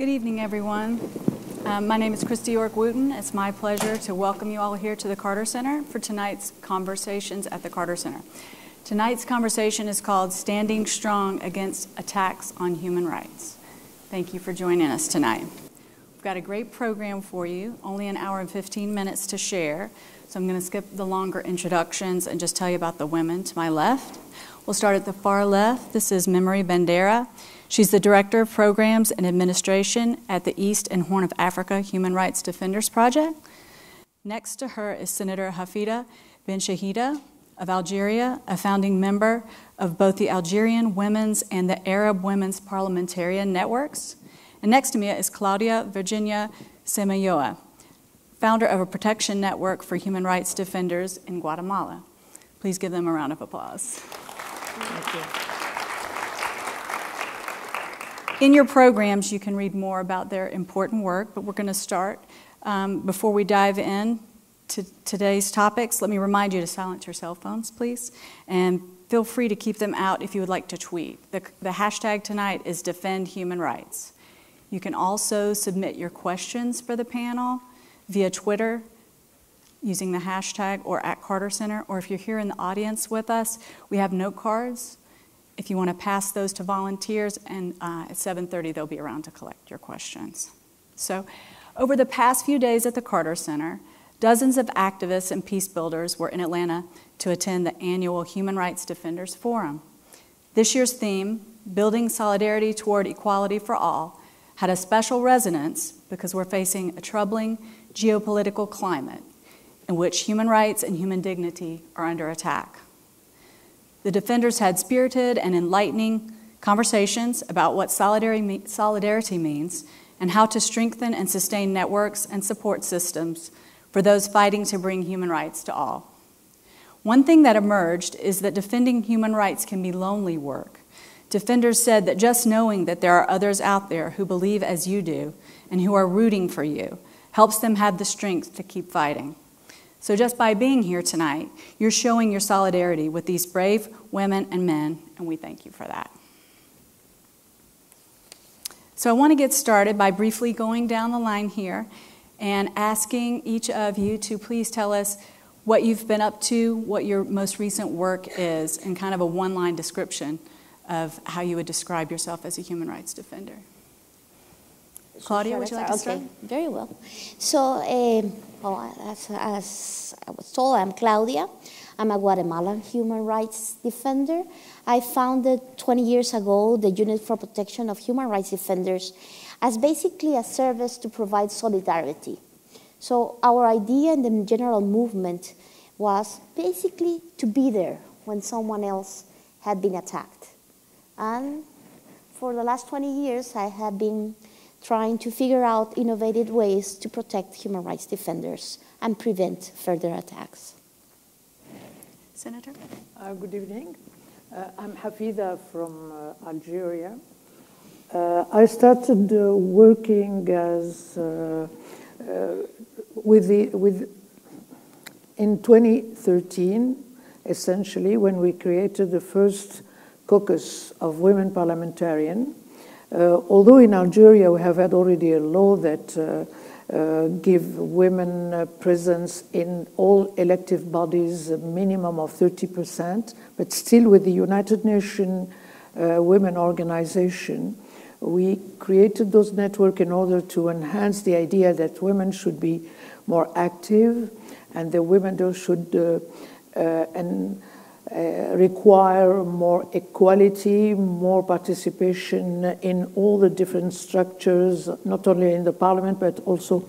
Good evening, everyone. My name is Kristi York Wooten. It's my pleasure to welcome you all here to the Carter Center for tonight's conversations at the Carter Center. Tonight's conversation is called Standing Strong Against Attacks on Human Rights. Thank you for joining us tonight. We've got a great program for you, only an hour and 15 minutes to share. So I'm going to skip the longer introductions and just tell you about the women to my left. We'll start at the far left. This is Memory Bandera. She's the Director of Programs and Administration at the East and Horn of Africa Human Rights Defenders Project. Next to her is Senator Hafida Benchehida of Algeria, a founding member of both the Algerian Women's and the Arab Women's Parliamentarian Networks. And next to me is Claudia Virginia Samayoa, founder of a protection network for human rights defenders in Guatemala. Please give them a round of applause. Thank you. In your programs, you can read more about their important work, but we're going to start. Before we dive in to today's topics, let me remind you to silence your cell phones, please, and feel free to keep them out if you would like to tweet. The hashtag tonight is Defend Human Rights. You can also submit your questions for the panel via Twitter using the hashtag or at Carter Center, or if you're here in the audience with us, we have note cards. If you want to pass those to volunteers, and at 7:30 they'll be around to collect your questions. So over the past few days at the Carter Center, dozens of activists and peace builders were in Atlanta to attend the annual Human Rights Defenders Forum. This year's theme, Building Solidarity Toward Equality for All, had a special resonance because we're facing a troubling geopolitical climate in which human rights and human dignity are under attack. The defenders had spirited and enlightening conversations about what solidarity means and how to strengthen and sustain networks and support systems for those fighting to bring human rights to all. One thing that emerged is that defending human rights can be lonely work. Defenders said that just knowing that there are others out there who believe as you do and who are rooting for you helps them have the strength to keep fighting. So just by being here tonight, you're showing your solidarity with these brave women and men, and we thank you for that. So I want to get started by briefly going down the line here and asking each of you to please tell us what you've been up to, what your most recent work is, and kind of a one-line description of how you would describe yourself as a human rights defender. Claudia, would you like to start? Okay, very well. So, as I was told, I'm Claudia. I'm a Guatemalan human rights defender. I founded 20 years ago the Unit for Protection of Human Rights Defenders as basically a service to provide solidarity. So our idea in the general movement was basically to be there when someone else had been attacked. And for the last 20 years, I have been trying to figure out innovative ways to protect human rights defenders and prevent further attacks. Senator? Good evening. I'm Hafida from Algeria. I started working as in 2013, essentially, when we created the first caucus of women parliamentarians. Although in Algeria we have had already a law that give women presence in all elective bodies a minimum of 30%, but still with the United Nations Women Organization, we created those networks in order to enhance the idea that women should be more active and the women should require more equality, more participation in all the different structures, not only in the parliament, but also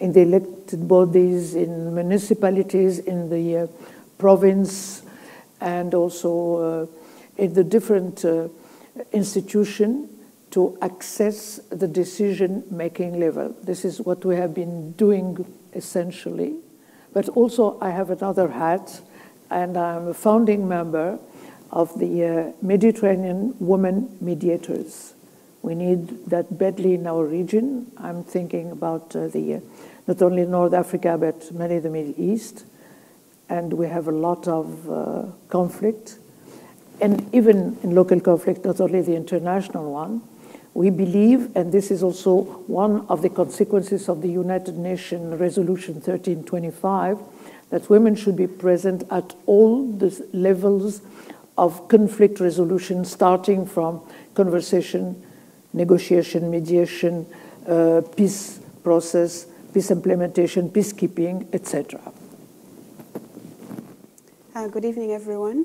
in the elected bodies, in municipalities, in the province, and also in the different institutions to access the decision-making level. This is what we have been doing, essentially. But also, I have another hat, and I'm a founding member of the Mediterranean Women Mediators. We need that badly in our region. I'm thinking about not only North Africa, but mainly the Middle East. And we have a lot of conflict. And even in local conflict, not only the international one, We believe, and this is also one of the consequences of the United Nations Resolution 1325, that women should be present at all the levels of conflict resolution, starting from conversation, negotiation, mediation, peace process, peace implementation, peacekeeping, etc. Good evening, everyone.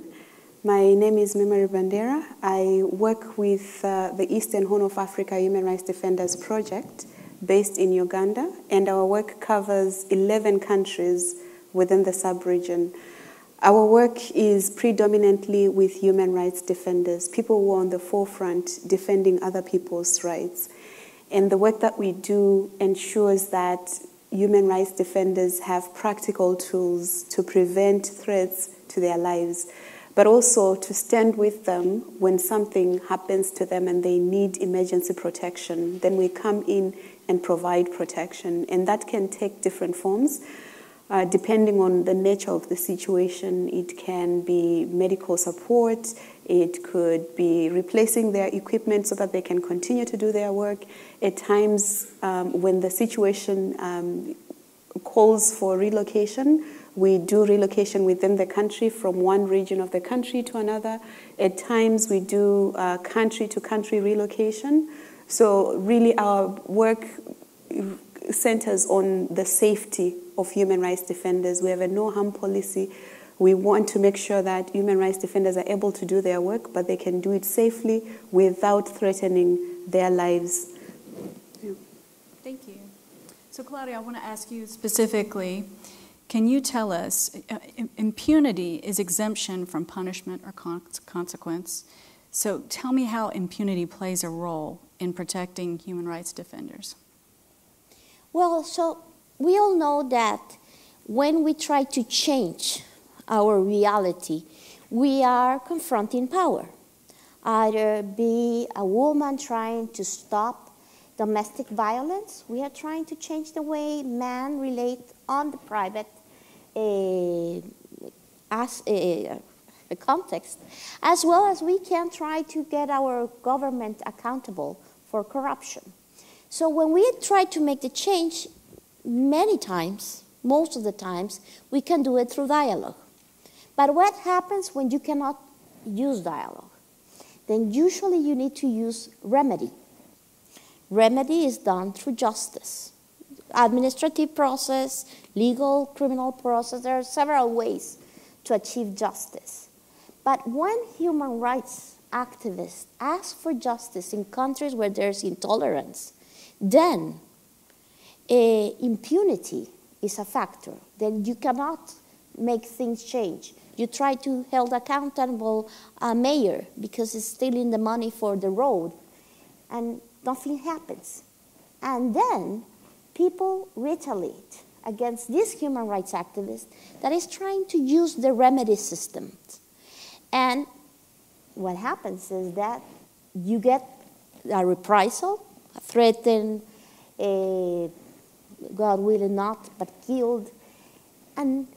My name is Memory Bandera. I work with the East and Horn of Africa Human Rights Defenders Project based in Uganda, and our work covers 11 countries within the sub-region. Our work is predominantly with human rights defenders, people who are on the forefront defending other people's rights. And the work that we do ensures that human rights defenders have practical tools to prevent threats to their lives, but also to stand with them when something happens to them and they need emergency protection. Then we come in and provide protection, and that can take different forms. Depending on the nature of the situation, it can be medical support, it could be replacing their equipment so that they can continue to do their work. At times when the situation calls for relocation, we do relocation within the country from one region of the country to another. At times we do country-to-country relocation. So really our work centers on the safety of human rights defenders. We have a no-harm policy. We want to make sure that human rights defenders are able to do their work, but they can do it safely without threatening their lives. Yeah. Thank you. So Claudia, I want to ask you specifically, can you tell us, impunity is exemption from punishment or consequence. So tell me how impunity plays a role in protecting human rights defenders. Well, so we all know that when we try to change our reality, we are confronting power. Either be a woman trying to stop domestic violence, we are trying to change the way men relate on the private context, as well as we can try to get our government accountable for corruption. So when we try to make the change, many times, most of the times, we can do it through dialogue. But what happens when you cannot use dialogue? Then usually you need to use remedy. Remedy is done through justice. Administrative process, legal, criminal process, there are several ways to achieve justice. But when human rights activists ask for justice in countries where there's intolerance, then impunity is a factor. Then you cannot make things change. You try to hold accountable a mayor because he's stealing the money for the road, and nothing happens. And then people retaliate against this human rights activist that is trying to use the remedy system. And what happens is that you get a reprisal, threatened, God willing not, but killed. And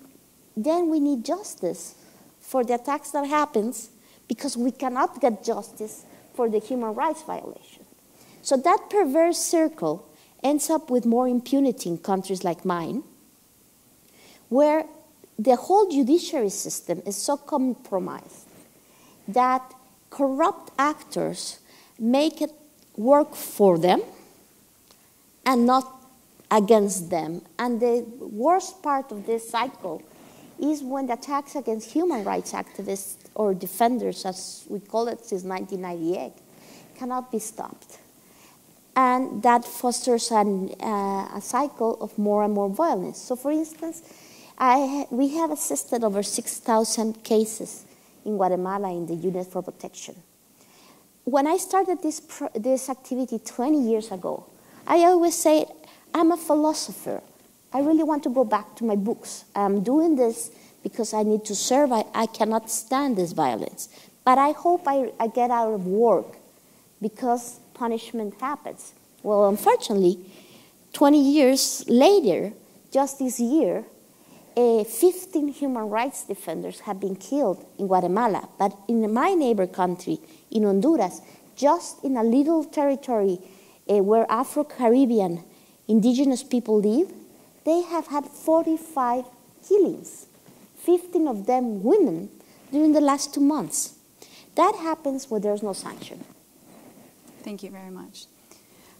then we need justice for the attacks that happens because we cannot get justice for the human rights violation. So that perverse circle ends up with more impunity in countries like mine, where the whole judiciary system is so compromised that corrupt actors make it work for them and not against them. And the worst part of this cycle is when the attacks against human rights activists or defenders, as we call it since 1998, cannot be stopped. And that fosters a cycle of more and more violence. So for instance, we have assisted over 6,000 cases in Guatemala in the Unit for Protection. When I started this activity 20 years ago, I always say, I'm a philosopher. I really want to go back to my books. I'm doing this because I need to serve. I cannot stand this violence. But I hope I get out of work because punishment happens. Well, unfortunately, 20 years later, just this year, 15 human rights defenders have been killed in Guatemala. But in my neighbor country, in Honduras, just in a little territory where Afro-Caribbean indigenous people live, they have had 45 killings, 15 of them women, during the last 2 months. That happens when there's no sanction. Thank you very much.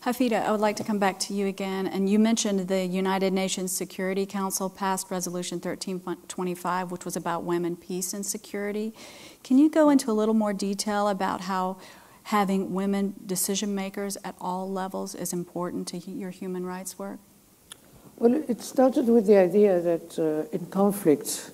Hafida, I would like to come back to you again. And you mentioned the United Nations Security Council passed Resolution 1325, which was about women, peace, and security. Can you go into a little more detail about how having women decision makers at all levels is important to your human rights work? Well, it started with the idea that in conflicts,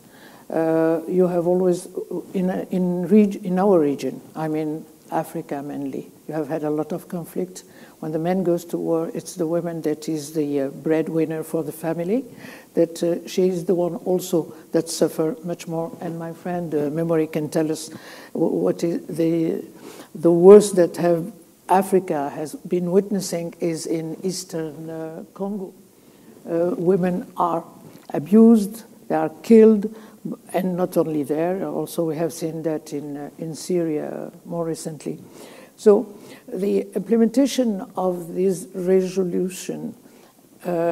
you have always, in our region, I mean Africa mainly, you have had a lot of conflict. When the man goes to war, it's the woman that is the breadwinner for the family, that she is the one also that suffer much more. And my friend Memory can tell us what is the worst that have Africa has been witnessing is in Eastern Congo. Women are abused, they are killed, and not only there, also we have seen that in Syria more recently. So the implementation of this resolution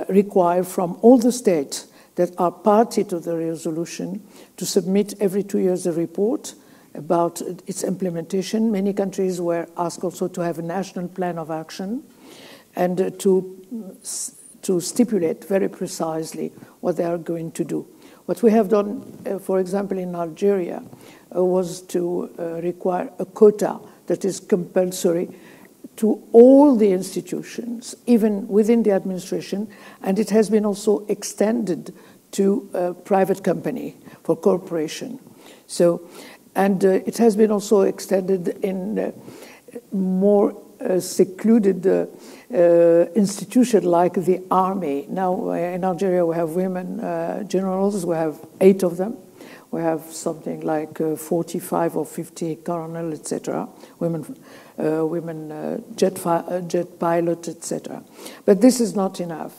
require from all the states that are party to the resolution to submit every 2 years a report about its implementation. Many countries were asked also to have a national plan of action and to stipulate very precisely what they are going to do. What we have done, for example, in Algeria, was to require a quota that is compulsory to all the institutions, even within the administration, and it has been also extended to a private company for corporation. So, and it has been also extended in more secluded institution like the army. Now in Algeria we have women generals, we have 8 of them. We have something like 45 or 50 colonel, etc., women jet pilot, etc. But this is not enough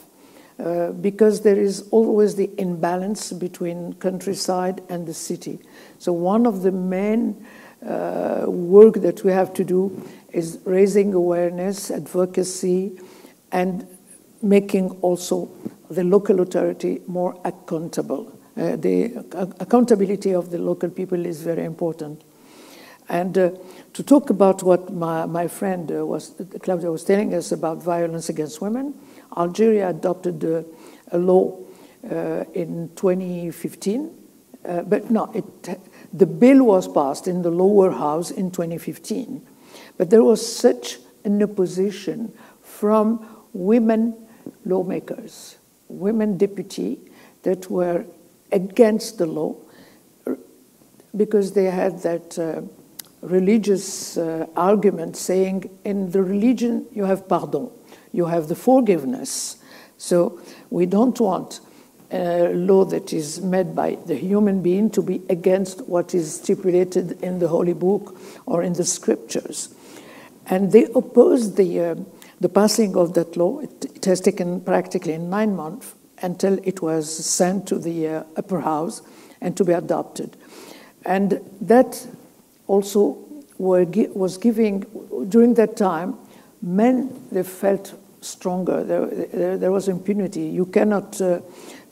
because there is always the imbalance between countryside and the city. So one of the main work that we have to do is raising awareness, advocacy, and making also the local authority more accountable. The accountability of the local people is very important. And to talk about what my friend, Claudia, was telling us about violence against women, Algeria adopted a law in 2015, but no, the bill was passed in the lower house in 2015. But there was such an opposition from women lawmakers, women deputies that were against the law because they had that religious argument saying in the religion you have pardon, you have the forgiveness. So we don't want a law that is made by the human being to be against what is stipulated in the Holy Book or in the scriptures. And they opposed the passing of that law. It has taken practically 9 months until it was sent to the upper house and to be adopted. And that also was giving, during that time, men, they felt stronger. There was impunity. You cannot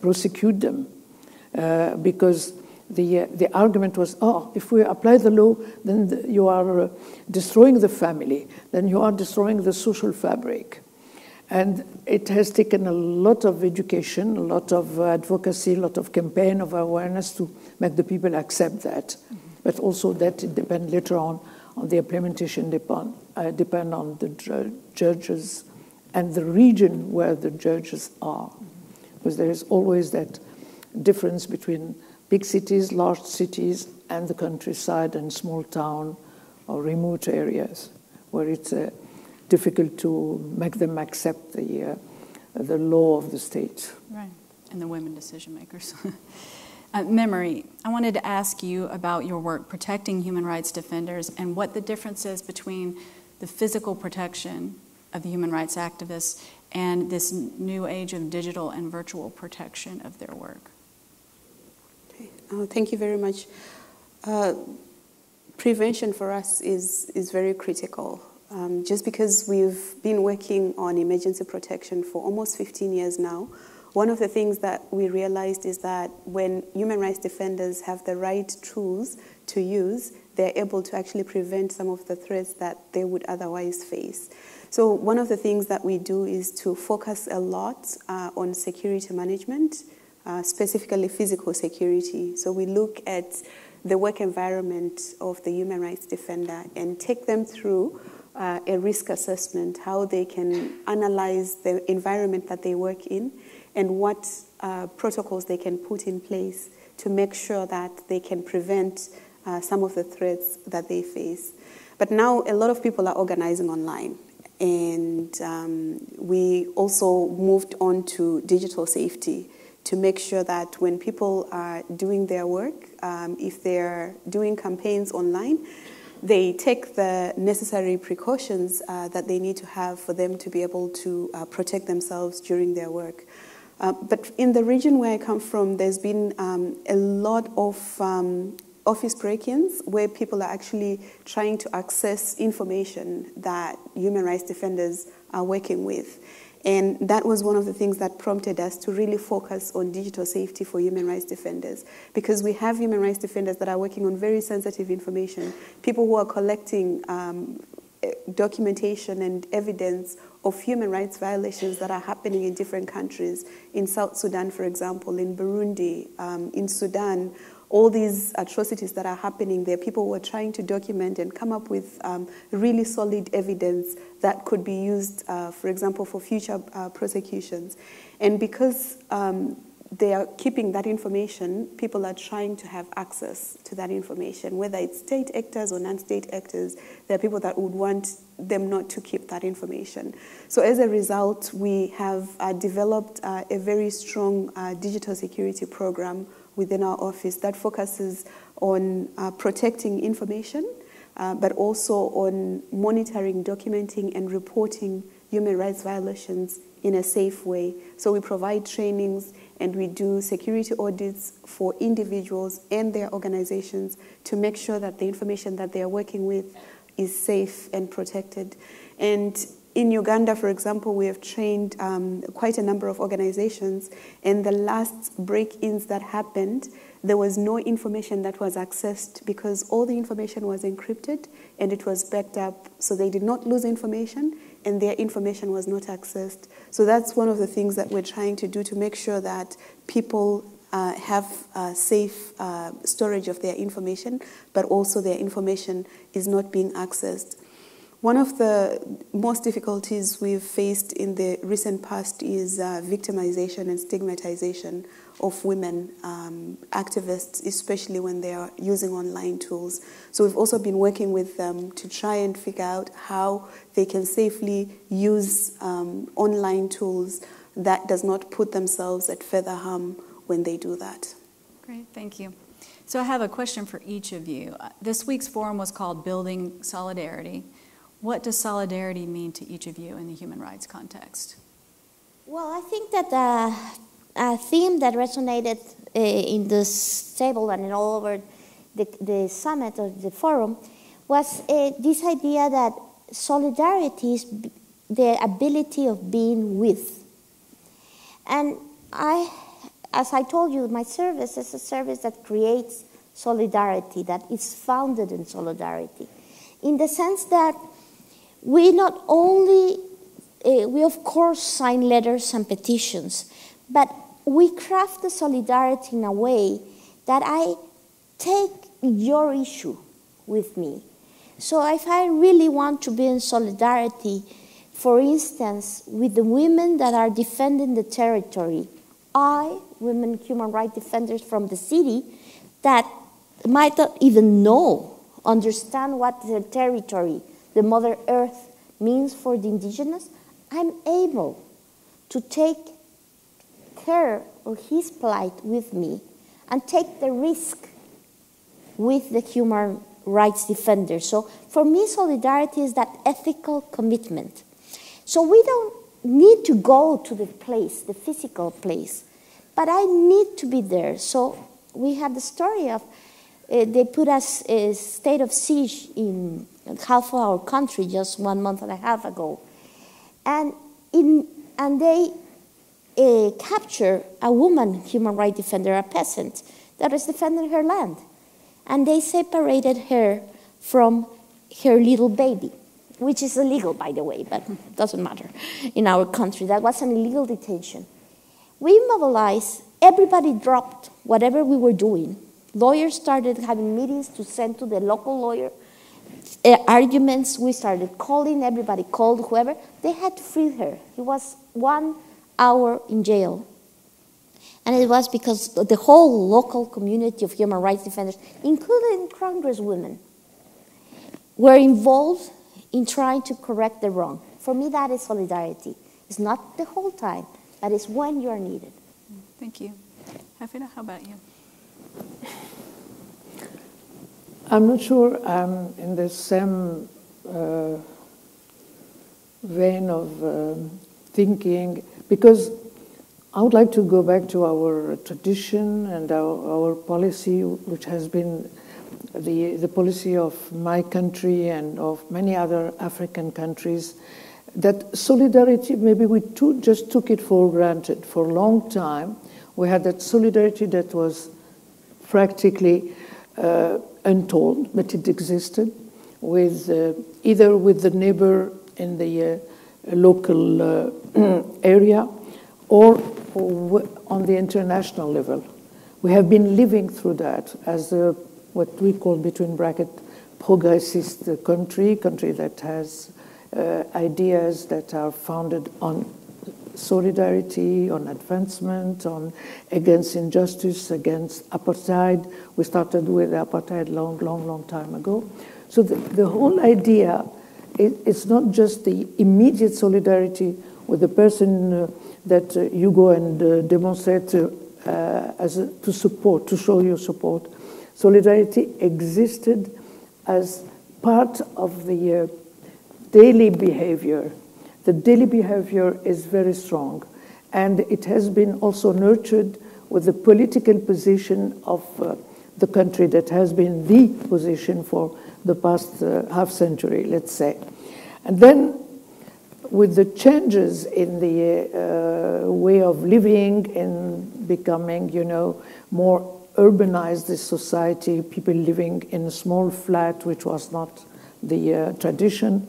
prosecute them because the argument was, oh, if we apply the law, then you are destroying the family, then you are destroying the social fabric. And it has taken a lot of education, a lot of advocacy, a lot of campaign of awareness to make the people accept that. Mm-hmm. But also that it depends later on the implementation, depend on the judges and the region where the judges are. Mm-hmm. Because there is always that difference between big cities, large cities, and the countryside and small town or remote areas where it's difficult to make them accept the law of the state. Right, and the women decision makers. Memory, I wanted to ask you about your work protecting human rights defenders and what the difference is between the physical protection of the human rights activists and this new age of digital and virtual protection of their work. Okay. Thank you very much. Prevention for us is very critical. just because we've been working on emergency protection for almost 15 years now, one of the things that we realized is that when human rights defenders have the right tools to use, they're able to actually prevent some of the threats that they would otherwise face. So one of the things that we do is to focus a lot on security management, specifically physical security. So we look at the work environment of the human rights defender and take them through a risk assessment, how they can analyze the environment that they work in and what protocols they can put in place to make sure that they can prevent some of the threats that they face. But now a lot of people are organizing online. And we also moved on to digital safety to make sure that when people are doing their work, if they're doing campaigns online, they take the necessary precautions that they need to have for them to be able to protect themselves during their work. But in the region where I come from, there's been a lot of office break-ins where people are actually trying to access information that human rights defenders are working with. And that was one of the things that prompted us to really focus on digital safety for human rights defenders, because we have human rights defenders that are working on very sensitive information, people who are collecting documentation and evidence of human rights violations that are happening in different countries, in South Sudan, for example, in Burundi, in Sudan. All these atrocities that are happening there, people who are trying to document and come up with really solid evidence that could be used, for example, for future prosecutions. And because they are keeping that information, people are trying to have access to that information. Whether it's state actors or non-state actors, there are people that would want them not to keep that information. So as a result, we have developed a very strong digital security program within our office that focuses on protecting information, but also on monitoring, documenting, and reporting human rights violations in a safe way. So we provide trainings and we do security audits for individuals and their organizations to make sure that the information that they are working with is safe and protected. And in Uganda, for example, we have trained quite a number of organizations, and the last break-ins that happened, there was no information that was accessed because all the information was encrypted and it was backed up, so they did not lose information and their information was not accessed. So that's one of the things that we're trying to do to make sure that people have safe storage of their information, but also their information is not being accessed. One of the most difficulties we've faced in the recent past is victimization and stigmatization of women activists, especially when they are using online tools. So we've also been working with them to try and figure out how they can safely use online tools that does not put themselves at further harm when they do that. Great, thank you. So I have a question for each of you. This week's forum was called Building Solidarity. What does solidarity mean to each of you in the human rights context? Well, I think that a theme that resonated in this table and all over the summit or the forum was this idea that solidarity is the ability of being with. And I, as I told you, my service is a service that creates solidarity, that is founded in solidarity, in the sense that we not only, we of course sign letters and petitions, but we craft the solidarity in a way that I take your issue with me. So if I really want to be in solidarity, for instance, with the women that are defending the territory, I, women human rights defenders from the city, that might not even know, understand what the territory, the Mother Earth means for the indigenous, I'm able to take her or his plight with me and take the risk with the human rights defender. So for me, solidarity is that ethical commitment. So we don't need to go to the place, the physical place, but I need to be there. So we have the story of They put us a state of siege in half of our country just 1.5 months ago. And they captured a woman human rights defender, a peasant, that was defending her land. And they separated her from her little baby, which is illegal, by the way, but it doesn't matter in our country. That was an illegal detention. We mobilized, everybody dropped whatever we were doing. Lawyers started having meetings to send to the local lawyer, arguments. We started calling, everybody called, whoever. They had to free her. It was 1 hour in jail. And it was because the whole local community of human rights defenders, including congresswomen, were involved in trying to correct the wrong. For me, that is solidarity. It's not the whole time, but it's when you are needed. Thank you. Hafida, how about you? I'm not sure I'm in the same vein of thinking, because I would like to go back to our tradition and our policy, which has been the policy of my country and of many other African countries, that solidarity, maybe we just took it for granted. For a long time, we had that solidarity that was practically untold, but it existed, with either with the neighbor in the local area or on the international level. We have been living through that as a, what we call, between bracket, progressist country that has ideas that are founded on solidarity, on advancement, on against injustice, against apartheid. We started with apartheid long time ago. So the whole idea, it's not just the immediate solidarity with the person that you go and demonstrate to support, to show your support. Solidarity existed as part of the daily behavior. The daily behavior is very strong, and it has been also nurtured with the political position of the country that has been the position for the past half century, let's say. And then with the changes in the way of living, in becoming, you know, more urbanized the society, people living in a small flat, which was not the tradition.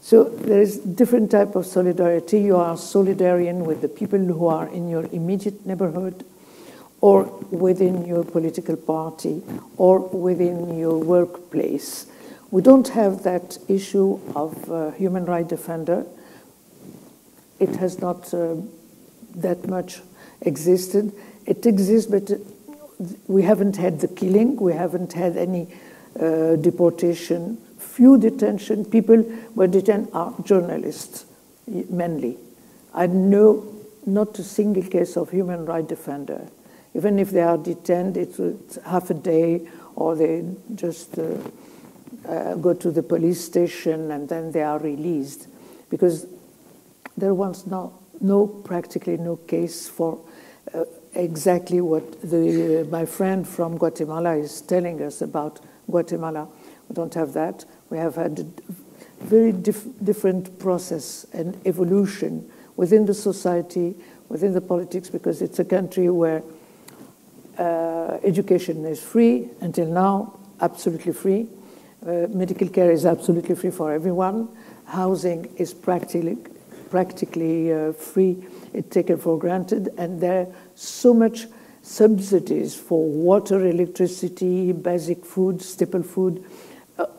So there is different type of solidarity. You are solidarian with the people who are in your immediate neighborhood, or within your political party, or within your workplace. We don't have that issue of human rights defender. It has not that much existed. It exists, but we haven't had the killing. We haven't had any deportation. Few detention, people were detained are journalists, mainly. I know not a single case of human rights defender. Even if they are detained, it's half a day, or they just go to the police station and then they are released. Because there was practically no case for exactly what my friend from Guatemala is telling us about Guatemala. We don't have that. We have had a very different process and evolution within the society, within the politics, because it's a country where education is free, until now, absolutely free. Medical care is absolutely free for everyone. Housing is practically free. It's taken for granted. And there are so much subsidies for water, electricity, basic food, staple food,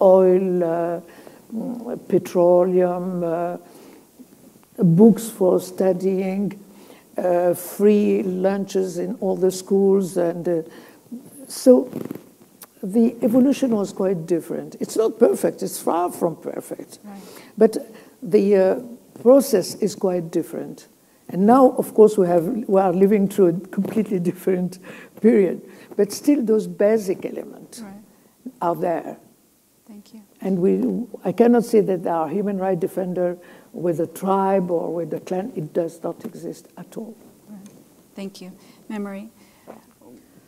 oil, petroleum, books for studying, free lunches in all the schools. And so the evolution was quite different. It's not perfect. It's far from perfect. Right. But the process is quite different. And now, of course, we are living through a completely different period. But still, those basic elements are there. Thank you. And I cannot say that there are human rights defenders with a tribe or with a clan. It does not exist at all. Right. Thank you. Memory,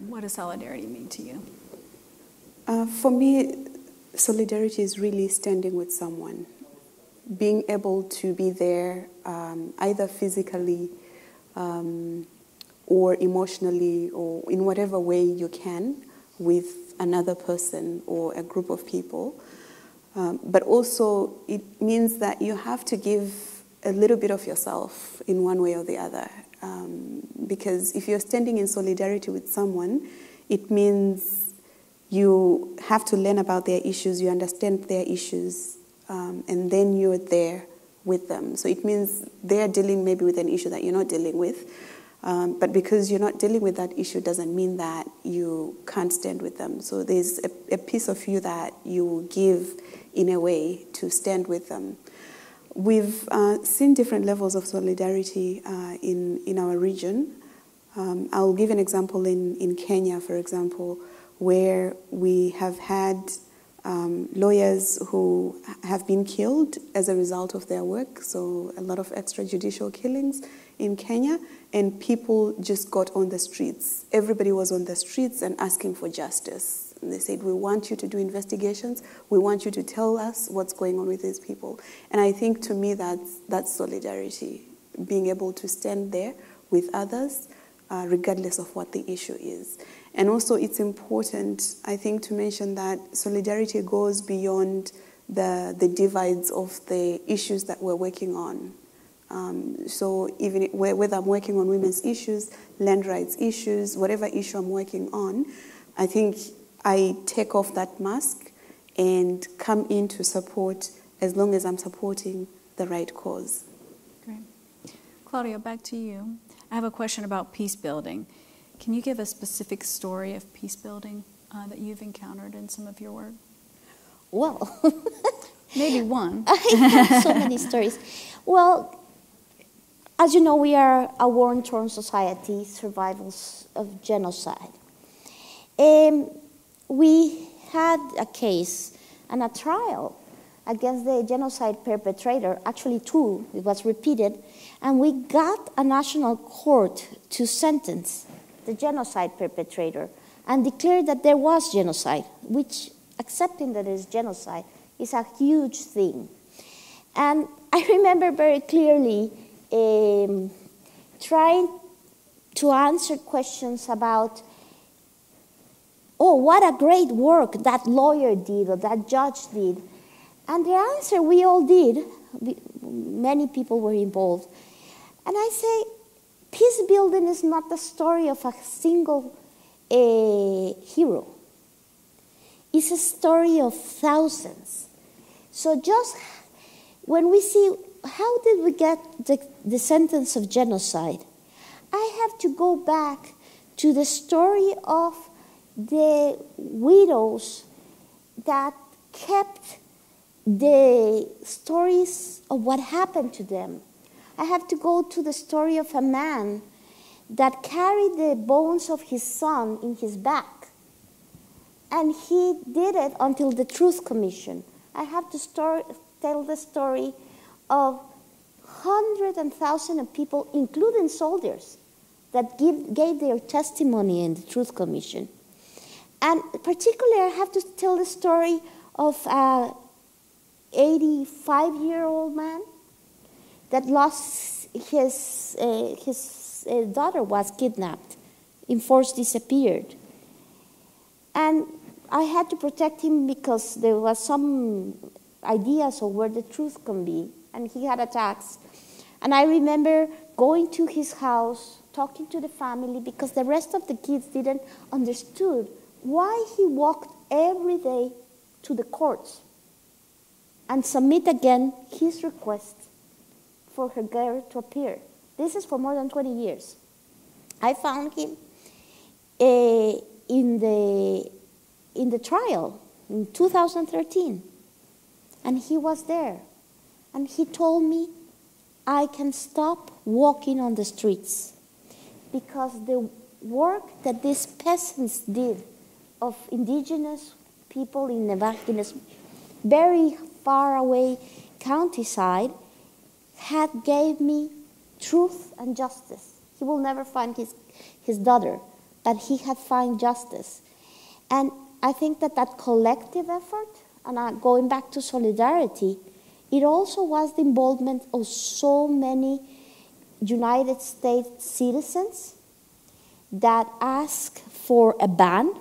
what does solidarity mean to you? For me, solidarity is really standing with someone, being able to be there either physically or emotionally or in whatever way you can with another person or a group of people. But also it means that you have to give a little bit of yourself in one way or the other. Because if you're standing in solidarity with someone, it means you have to learn about their issues, you understand their issues, and then you're there with them. So it means they're dealing maybe with an issue that you're not dealing with, but because you're not dealing with that issue doesn't mean that you can't stand with them. So there's a piece of you that you give in a way to stand with them. We've seen different levels of solidarity in our region. I'll give an example in Kenya, for example, where we have had lawyers who have been killed as a result of their work, so a lot of extrajudicial killings in Kenya, and people just got on the streets. Everybody was on the streets and asking for justice. And they said, we want you to do investigations, we want you to tell us what's going on with these people. And I think to me that's solidarity, being able to stand there with others regardless of what the issue is. And also it's important, I think, to mention that solidarity goes beyond the divides of the issues that we're working on. So even whether I'm working on women's issues, land rights issues, whatever issue I'm working on, I think I take off that mask and come in to support as long as I'm supporting the right cause. Great. Claudia, back to you. I have a question about peace building. Can you give a specific story of peace building that you've encountered in some of your work? Well, maybe one. I have so many stories. Well, as you know, we are a war-torn society, survivors of genocide. We had a case and a trial against the genocide perpetrator, actually two, it was repeated, and we got a national court to sentence the genocide perpetrator and declared that there was genocide, which accepting that there is genocide is a huge thing. And I remember very clearly trying to answer questions about, oh, what a great work that lawyer did or that judge did. And the answer we all did, many people were involved. And I say, peace building is not the story of a single hero. It's a story of thousands. So just when we see, how did we get the sentence of genocide? I have to go back to the story of the widows that kept the stories of what happened to them. I have to go to the story of a man that carried the bones of his son in his back, and he did it until the Truth Commission. I have to tell the story of hundreds and thousands of people, including soldiers, that gave their testimony in the Truth Commission. And particularly, I have to tell the story of an 85-year-old man that lost his daughter was kidnapped, enforced disappeared. And I had to protect him because there was some ideas of where the truth can be, and he had attacks. And I remember going to his house, talking to the family, because the rest of the kids didn't understood why he walked every day to the courts and submit again his request for her girl to appear. This is for more than 20 years. I found him in the trial in 2013, and he was there. And he told me, I can stop walking on the streets because the work that these peasants did of indigenous people in this very far away countryside had gave me truth and justice. He will never find his daughter, but he had found justice. And I think that that collective effort, and going back to solidarity, it also was the involvement of so many United States citizens that asked for a ban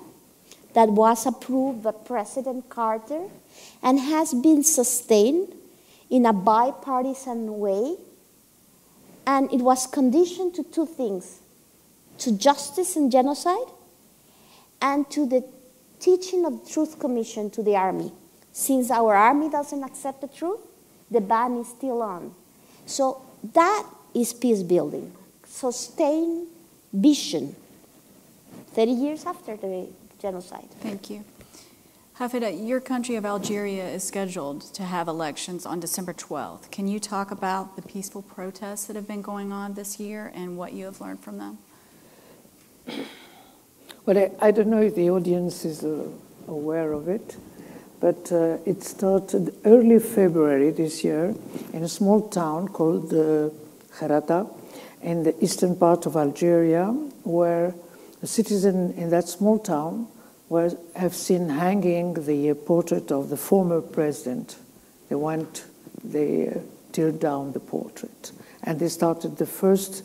that was approved by President Carter and has been sustained in a bipartisan way. And it was conditioned to two things, to justice and genocide and to the teaching of the Truth Commission to the army. Since our army doesn't accept the truth, the ban is still on. So that is peace building, sustained vision, 30 years after the genocide. Thank you. Hafida, your country of Algeria is scheduled to have elections on December 12th. Can you talk about the peaceful protests that have been going on this year and what you have learned from them? Well, I don't know if the audience is aware of it, but it started early February this year in a small town called Kherata in the eastern part of Algeria, where the citizens in that small town have seen hanging the portrait of the former president. They teared down the portrait. And they started the first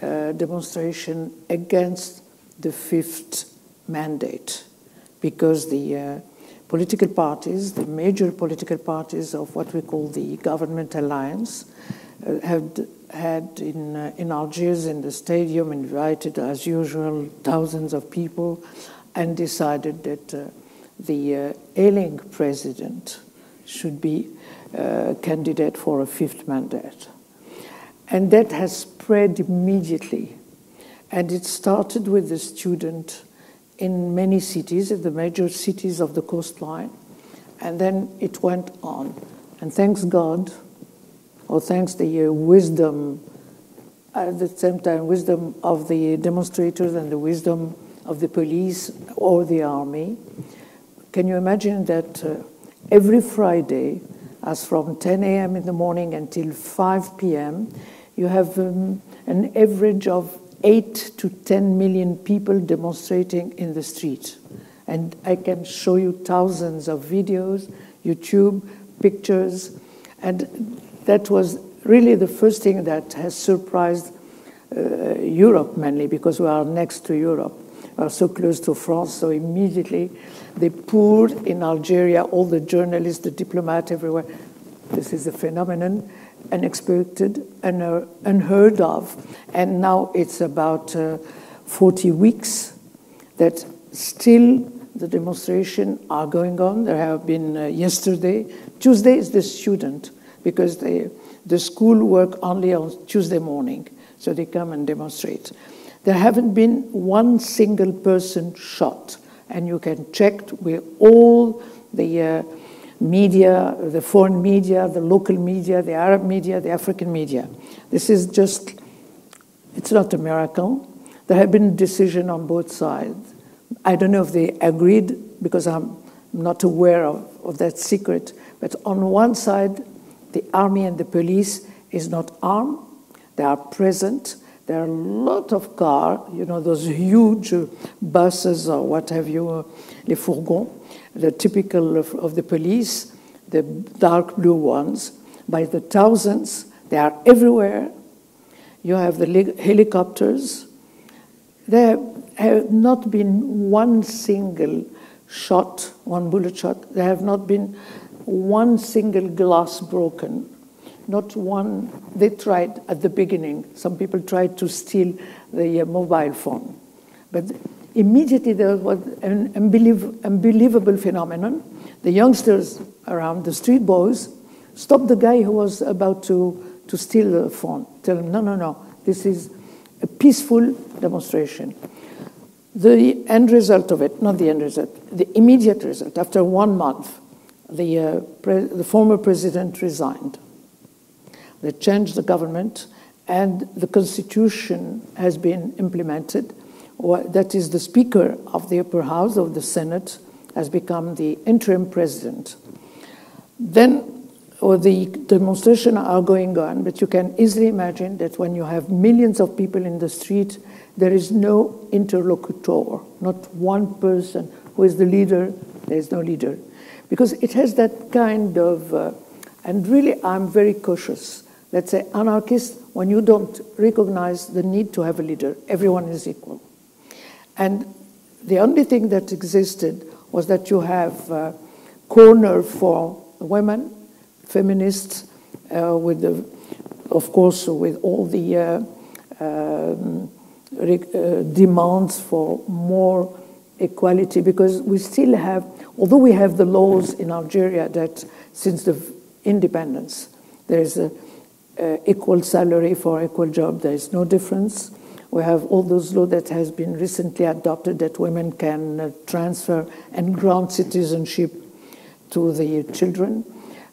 demonstration against the fifth mandate, because the political parties, the major political parties of what we call the government alliance, have had in Algiers, in the stadium, invited, as usual, thousands of people, and decided that the ailing president should be a candidate for a fifth mandate. And that has spread immediately. And it started with the student in many cities, in the major cities of the coastline, and then it went on. And thanks God, or thanks the wisdom, at the same time, wisdom of the demonstrators and the wisdom of the police or the army. Can you imagine that every Friday, as from 10 a.m. in the morning until 5 p.m., you have an average of 8 to 10 million people demonstrating in the street. And I can show you thousands of videos, YouTube, pictures. And that was really the first thing that has surprised Europe, mainly because we are next to Europe, we are so close to France, so immediately they poured in Algeria, all the journalists, the diplomats, everywhere. This is a phenomenon, unexpected, unheard of. And now it's about 40 weeks that still the demonstrations are going on. There have been yesterday. Tuesday is the student, because the school work only on Tuesday morning. So they come and demonstrate. There haven't been one single person shot. And you can check with all the media, the foreign media, the local media, the Arab media, the African media. This is just, it's not a miracle. There have been decisions on both sides. I don't know if they agreed, because I'm not aware of that secret. But on one side, the army and the police is not armed. They are present. There are a lot of cars, you know, those huge buses or what have you, les fourgons, the typical of the police, the dark blue ones, by the thousands. They are everywhere. You have the helicopters. There have not been one single shot, one bullet shot. There have not been one single glass broken. Not one. They tried at the beginning. Some people tried to steal the mobile phone. But immediately there was an unbelievable phenomenon. The youngsters around, the street boys, stopped the guy who was about to steal the phone. Tell him, no, no, no, this is a peaceful demonstration. The end result of it, not the end result, the immediate result, after 1 month, the former president resigned. They changed the government, and the constitution has been implemented. That is, the speaker of the upper house of the Senate has become the interim president. Then the demonstrations are going on, but you can easily imagine that when you have millions of people in the street, there is no interlocutor, not one person who is the leader? There is no leader. Because it has that kind of, and really I'm very cautious. Let's say anarchists, when you don't recognize the need to have a leader, everyone is equal. And the only thing that existed was that you have a corner for women, feminists, with the, of course, with all the demands for more equality, because we still have, although we have the laws in Algeria that since the independence, there is an equal salary for equal job, there is no difference. We have all those laws that has been recently adopted that women can transfer and grant citizenship to the children,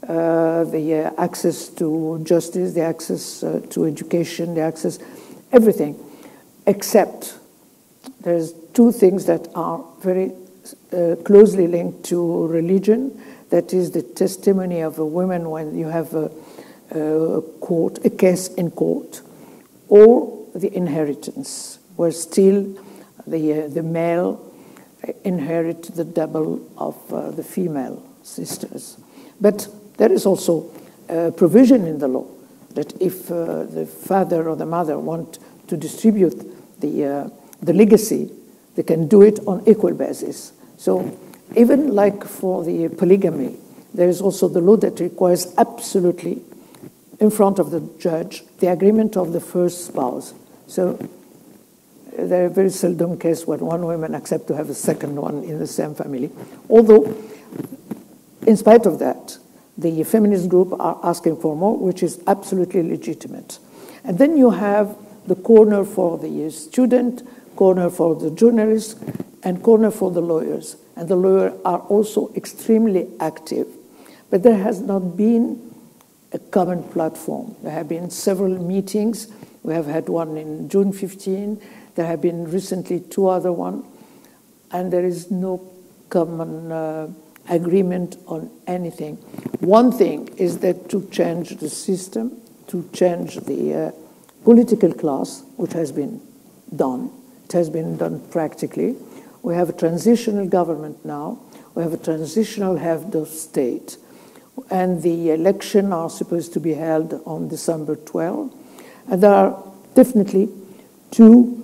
the access to justice, the access to education, the access, everything, except there's two things that are very closely linked to religion. That is the testimony of a woman when you have a case in court, or the inheritance, where still the male inherits the double of the female sisters. But there is also a provision in the law that if the father or the mother want to distribute the legacy, they can do it on equal basis. So even like for the polygamy, there is also the law that requires absolutely in front of the judge the agreement of the first spouse. So there are very seldom cases where one woman accepts to have a second one in the same family. Although, in spite of that, the feminist group are asking for more, which is absolutely legitimate. And then you have the corner for the student, corner for the journalists, and corner for the lawyers. And the lawyers are also extremely active. But there has not been a common platform. There have been several meetings. We have had one in June 15. There have been recently two other ones. And there is no common agreement on anything. One thing is that to change the system, to change the political class, which has been done. It has been done practically. We have a transitional government now. We have a transitional head of state. And the election are supposed to be held on December 12. And there are definitely two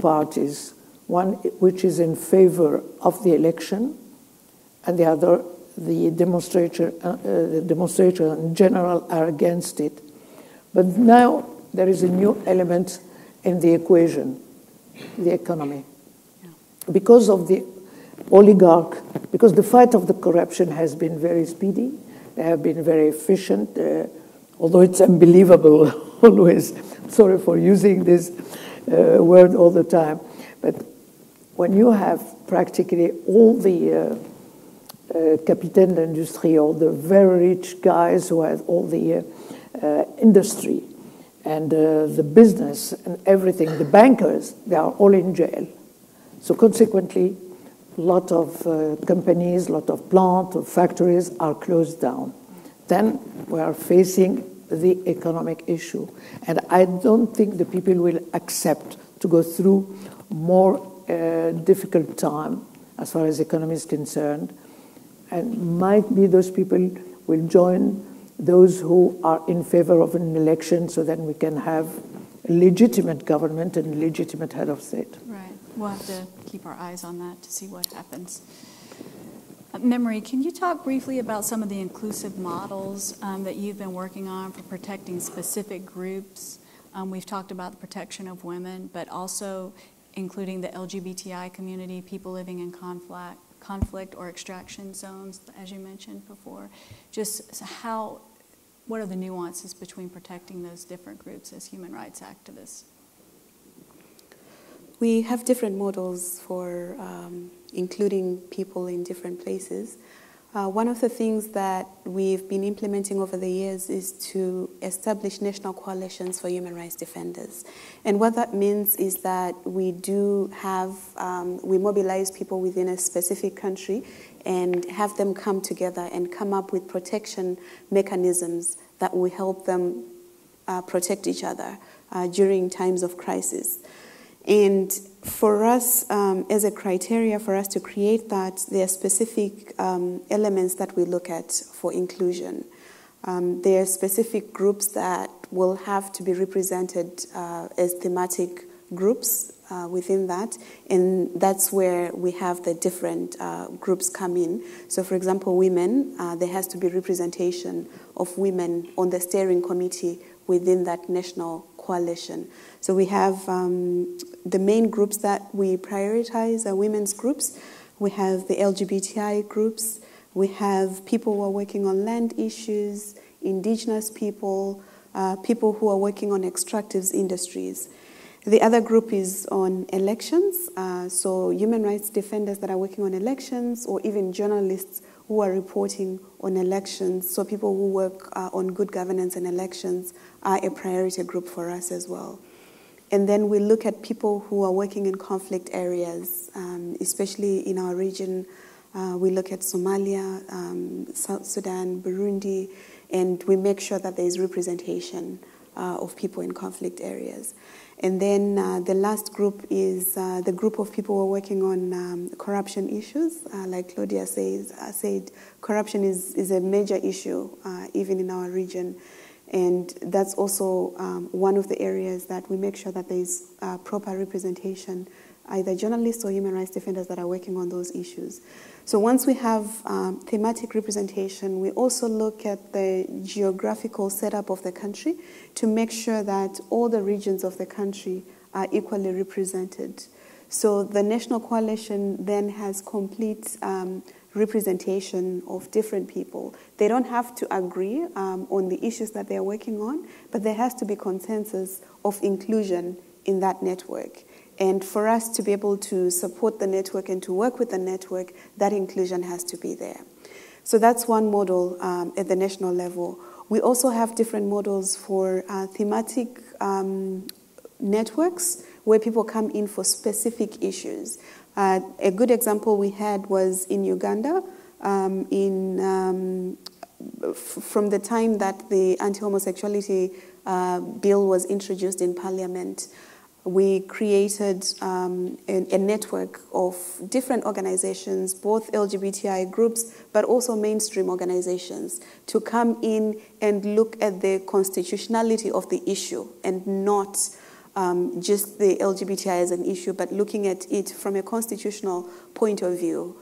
parties, one which is in favor of the election, and the other, the demonstrator in general, are against it. But now there is a new element in the equation, the economy. Yeah. Because of the oligarch, because the fight of the corruption has been very speedy, they have been very efficient, although it's unbelievable always. Sorry for using this word all the time. But when you have practically all the Capitaine d'Industrie, all the very rich guys who have all the industry, and the business and everything, the bankers, they are all in jail. So consequently, a lot of companies, a lot of plants, factories are closed down. Then we are facing the economic issue. And I don't think the people will accept to go through more difficult time as far as the economy is concerned. And might be those people will join those who are in favor of an election, so then we can have a legitimate government and a legitimate head of state. Right. We'll have to keep our eyes on that to see what happens. Memory, can you talk briefly about some of the inclusive models that you've been working on for protecting specific groups? We've talked about the protection of women, but also including the LGBTI community, people living in conflict or extraction zones, as you mentioned before. Just how, what are the nuances between protecting those different groups as human rights activists? We have different models for including people in different places. One of the things that we've been implementing over the years is to establish national coalitions for human rights defenders. And what that means is that we do have, we mobilize people within a specific country and have them come together and come up with protection mechanisms that will help them protect each other during times of crisis. And for us, as a criteria for us to create that, there are specific elements that we look at for inclusion. There are specific groups that will have to be represented as thematic groups within that, and that's where we have the different groups come in. So for example, women, there has to be representation of women on the steering committee within that national coalition. So we have the main groups that we prioritize are women's groups. We have the LGBTI groups. We have people who are working on land issues, indigenous people, people who are working on extractive industries. The other group is on elections, so human rights defenders that are working on elections, or even journalists who are reporting on elections. So people who work on good governance and elections are a priority group for us as well. And then we look at people who are working in conflict areas, especially in our region. We look at Somalia, South Sudan, Burundi, and we make sure that there is representation of people in conflict areas. And then the last group is the group of people who are working on corruption issues. Like Claudia said, corruption is a major issue, even in our region. And that's also one of the areas that we make sure that there is proper representation, either journalists or human rights defenders that are working on those issues. So once we have thematic representation, we also look at the geographical setup of the country to make sure that all the regions of the country are equally represented. So the national coalition then has complete representation of different people. They don't have to agree on the issues that they're working on, but there has to be consensus of inclusion in that network. And for us to be able to support the network and to work with the network, that inclusion has to be there. So that's one model at the national level. We also have different models for thematic networks where people come in for specific issues. A good example we had was in Uganda, from the time that the anti-homosexuality bill was introduced in parliament. We created a network of different organizations, both LGBTI groups, but also mainstream organizations, to come in and look at the constitutionality of the issue and not just the LGBTI as an issue, but looking at it from a constitutional point of view.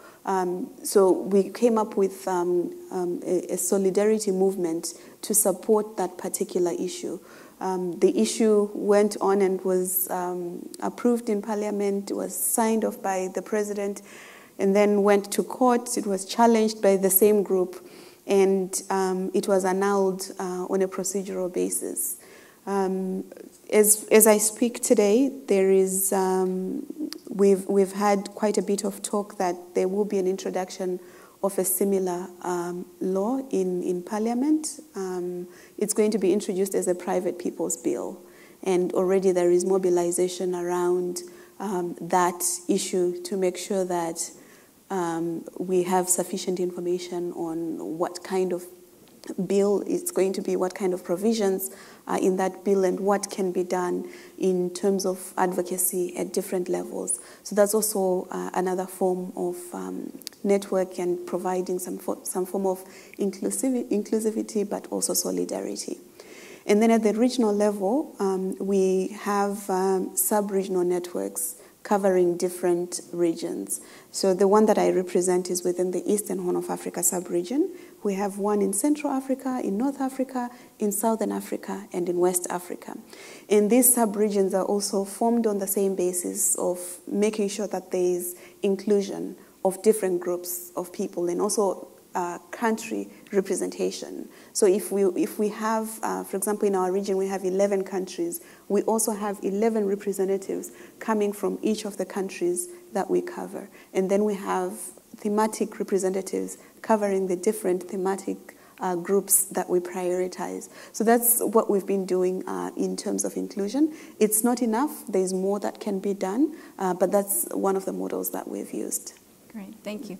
So we came up with a solidarity movement to support that particular issue. The issue went on and was approved in parliament, was signed off by the president, and then went to court. It was challenged by the same group, and it was annulled on a procedural basis. As I speak today, there is we've had quite a bit of talk that there will be an introduction of a similar law in Parliament. It's going to be introduced as a private people's bill, and already there is mobilization around that issue to make sure that we have sufficient information on what kind of bill it's going to be, what kind of provisions are in that bill, and what can be done in terms of advocacy at different levels. So that's also another form of network and providing some form of inclusivity, but also solidarity. And then at the regional level, we have sub-regional networks covering different regions. So the one that I represent is within the East and Horn of Africa sub-region. We have one in Central Africa, in North Africa, in Southern Africa, and in West Africa. And these sub-regions are also formed on the same basis of making sure that there is inclusion of different groups of people, and also country representation. So if we have, for example, in our region we have 11 countries, we also have 11 representatives coming from each of the countries that we cover. And then we have thematic representatives covering the different thematic groups that we prioritize. So that's what we've been doing in terms of inclusion. It's not enough, there's more that can be done, but that's one of the models that we've used. Great, thank you.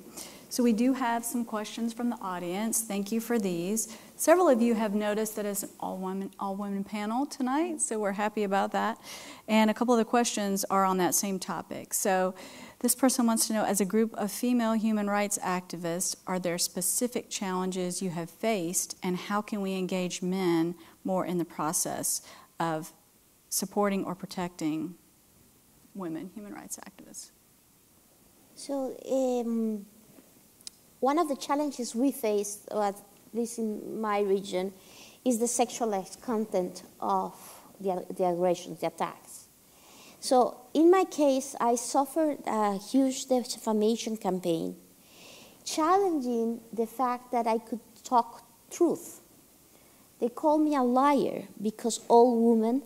So we do have some questions from the audience. Thank you for these. Several of you have noticed that it's an all-women panel tonight, so we're happy about that. And a couple of the questions are on that same topic. So this person wants to know, as a group of female human rights activists, are there specific challenges you have faced, and how can we engage men more in the process of supporting or protecting women human rights activists? So one of the challenges we faced, or at least in my region, is the sexualized content of the aggressions, the attacks. So in my case, I suffered a huge defamation campaign, challenging the fact that I could talk truth. They called me a liar because all women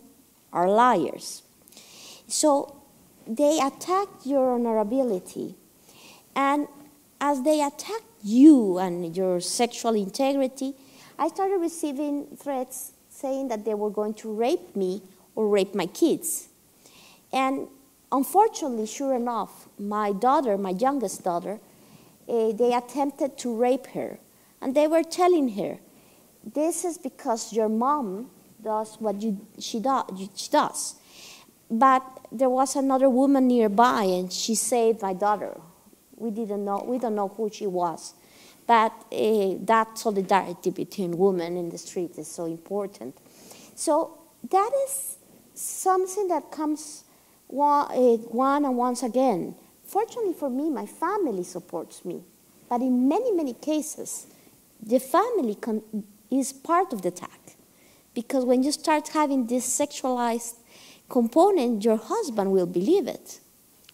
are liars. So they attack your honorability. And as they attack you and your sexual integrity, I started receiving threats saying that they were going to rape me or rape my kids. And unfortunately, sure enough, my daughter, my youngest daughter, they attempted to rape her. And they were telling her, this is because your mom does what she does. But there was another woman nearby, and she saved my daughter. We don't know who she was, but that solidarity between women in the street is so important. So that is something that comes once again. Fortunately for me, my family supports me, but in many, many cases, the family is part of the attack, because when you start having this sexualized component, your husband will believe it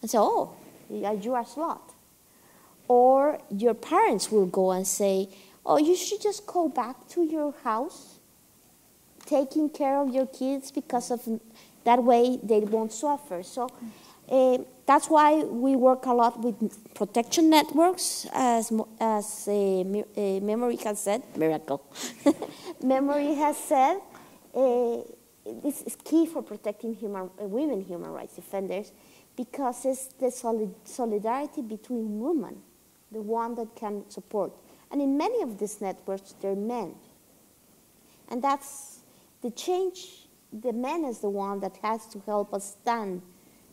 and say, oh, you are a slut. Or your parents will go and say, oh, you should just go back to your house, taking care of your kids, because of that way they won't suffer. So that's why we work a lot with protection networks, as Memory has said, miracle. Memory has said, this is key for protecting women human rights defenders, because it's the solidarity between women, the one that can support. And in many of these networks, they're men. And that's the change. The man is the one that has to help us stand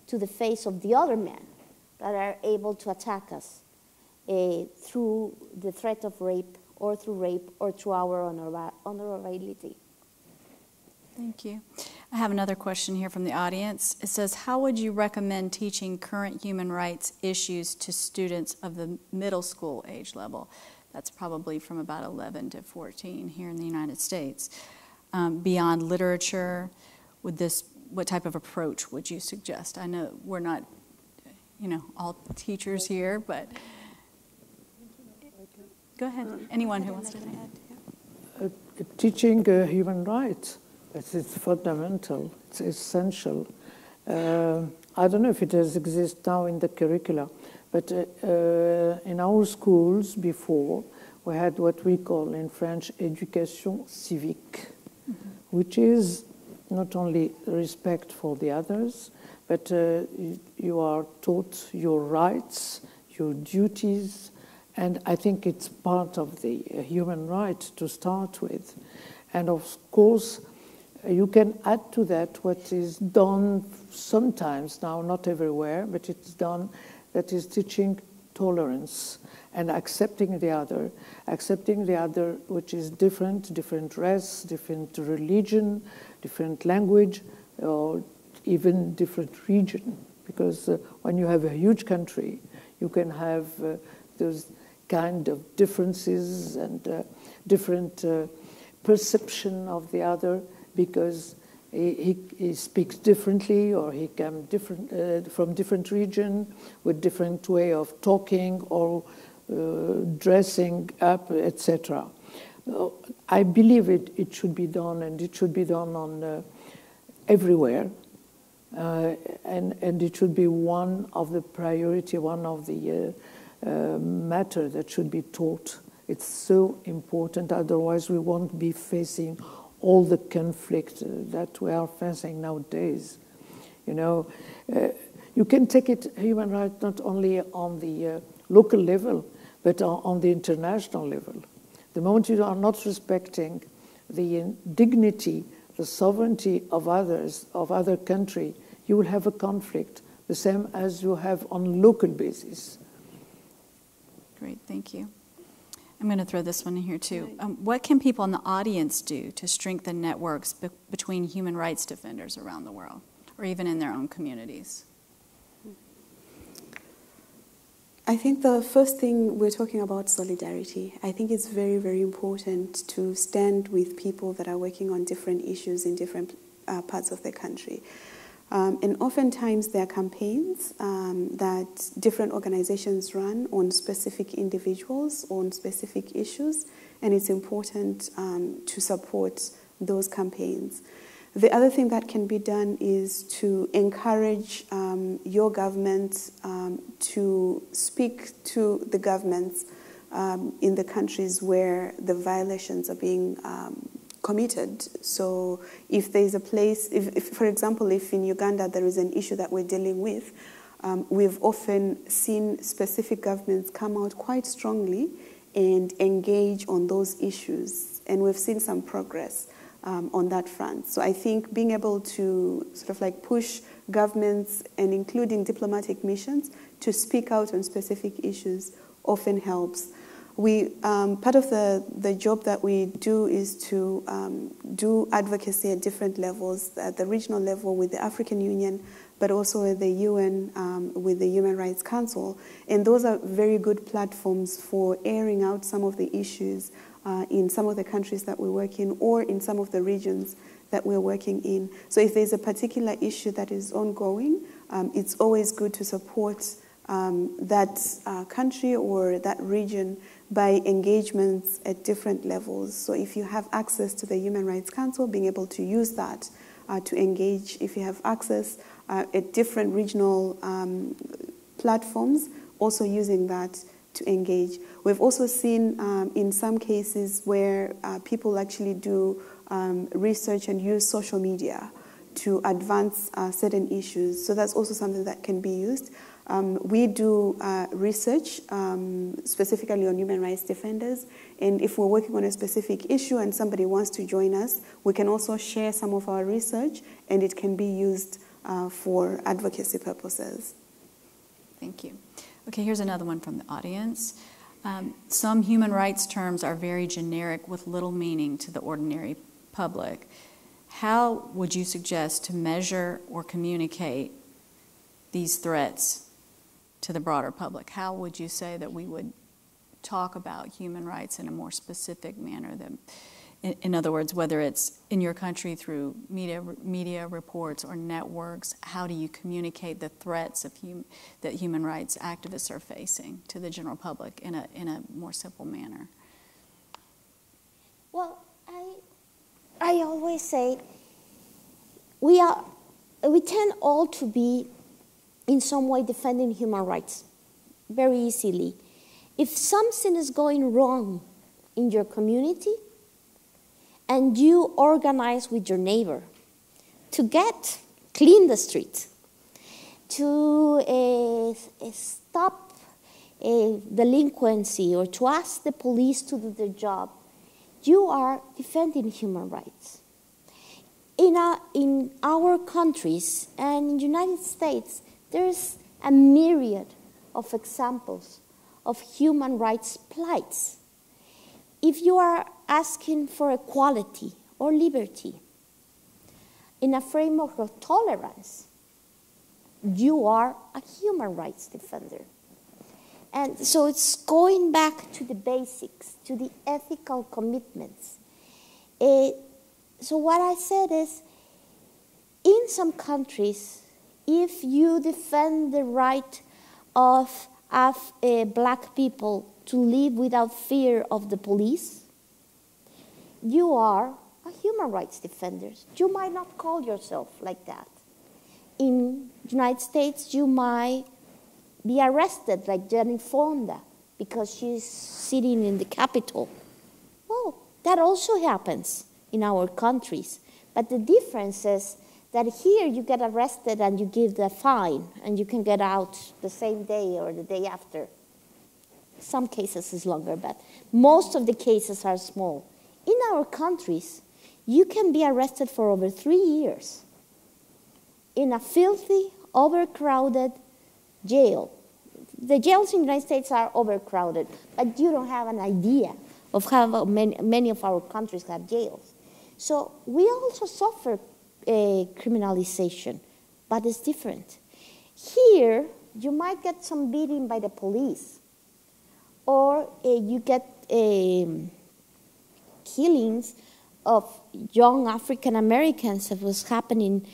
to the face of the other men that are able to attack us through the threat of rape or through our honorability. Thank you. I have another question here from the audience. It says, how would you recommend teaching current human rights issues to students of the middle school age level? That's probably from about 11 to 14 here in the United States. Beyond literature, what type of approach would you suggest? I know we're not, all teachers here, but go ahead. Anyone who wants to think. Teaching human rights. It's fundamental, it's essential. I don't know if it exists now in the curricula, but in our schools before, we had what we call in French education civique, mm-hmm. which is not only respect for the others, but you are taught your rights, your duties, and I think it's part of the human right to start with. And of course, you can add to that what is done sometimes now, not everywhere, but it's done, that is teaching tolerance and accepting the other which is different, different race, different religion, different language, or even different region. Because when you have a huge country, you can have those kind of differences and different perception of the other, because he speaks differently, or he comes from different region with different way of talking or dressing up, etc. I believe it should be done, and it should be done on everywhere, and it should be one of the priority, one of the matter that should be taught. It's so important, otherwise we won't be facing all the conflict that we are facing nowadays. You can take it human rights not only on the local level, but on the international level. The moment you are not respecting the dignity, the sovereignty of others, of other country, you will have a conflict, the same as you have on local basis. Great, thank you. I'm going to throw this one in here too. What can people in the audience do to strengthen networks between human rights defenders around the world, or even in their own communities? I think the first thing we're talking about is solidarity. I think it's very, very important to stand with people that are working on different issues in different parts of the country. And oftentimes there are campaigns that different organizations run on specific individuals, on specific issues, and it's important to support those campaigns. The other thing that can be done is to encourage your government to speak to the governments in the countries where the violations are being committed. So if there's a place, if for example, if in Uganda there is an issue that we're dealing with, we've often seen specific governments come out quite strongly and engage on those issues. And we've seen some progress on that front. So I think being able to sort of like push governments, and including diplomatic missions, to speak out on specific issues often helps. We, part of the job that we do is to do advocacy at different levels, at the regional level with the African Union, but also at the UN with the Human Rights Council. And those are very good platforms for airing out some of the issues in some of the countries that we work in, or in some of the regions that we're working in. So if there's a particular issue that is ongoing, it's always good to support that country or that region by engagements at different levels. So if you have access to the Human Rights Council, being able to use that to engage. If you have access at different regional platforms, also using that to engage. We've also seen in some cases where people actually do research and use social media to advance certain issues. So that's also something that can be used. We do research specifically on human rights defenders, and if we're working on a specific issue and somebody wants to join us, we can also share some of our research, and it can be used for advocacy purposes. Thank you. Okay, here's another one from the audience. Some human rights terms are very generic with little meaning to the ordinary public. How would you suggest to measure or communicate these threats to the broader public? How would you say that we would talk about human rights in a more specific manner? Than, in other words, whether it's in your country through media reports or networks, how do you communicate the threats of that human rights activists are facing to the general public in a more simple manner? Well, I always say we tend all to be in some way defending human rights very easily. If something is going wrong in your community, and you organize with your neighbor to clean the street, to stop delinquency, or to ask the police to do their job, you are defending human rights. In our countries and in the United States, there's a myriad of examples of human rights plights. If you are asking for equality or liberty in a framework of tolerance, you are a human rights defender. And so it's going back to the basics, to the ethical commitments. So what I said is, in some countries, if you defend the right of black people to live without fear of the police, you are a human rights defender. You might not call yourself like that. In the United States, you might be arrested like Jane Fonda because she's sitting in the Capitol. Well, that also happens in our countries. But the difference is that here you get arrested and you give the fine and you can get out the same day or the day after. Some cases is longer, but most of the cases are small. In our countries, you can be arrested for over 3 years in a filthy, overcrowded jail. The jails in the United States are overcrowded, but you don't have an idea of how many of our countries have jails. So we also suffer criminalization, but it's different. Here, you might get some beating by the police, or you get killings of young African Americans that was happening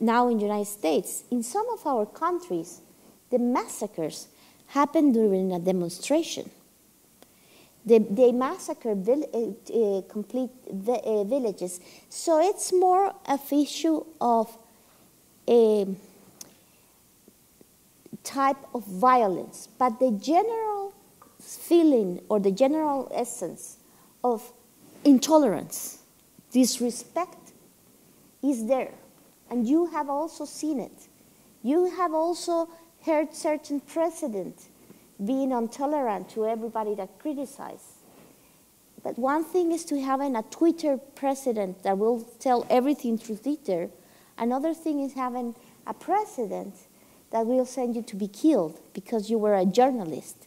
now in the United States. In some of our countries, the massacres happened during a demonstration. They massacre complete villages. So it's more an issue of a type of violence. But the general feeling or the general essence of intolerance, disrespect is there. And you have also seen it. You have also heard certain precedent being intolerant to everybody that criticizes. But one thing is to having a Twitter president that will tell everything through Twitter. Another thing is having a president that will send you to be killed because you were a journalist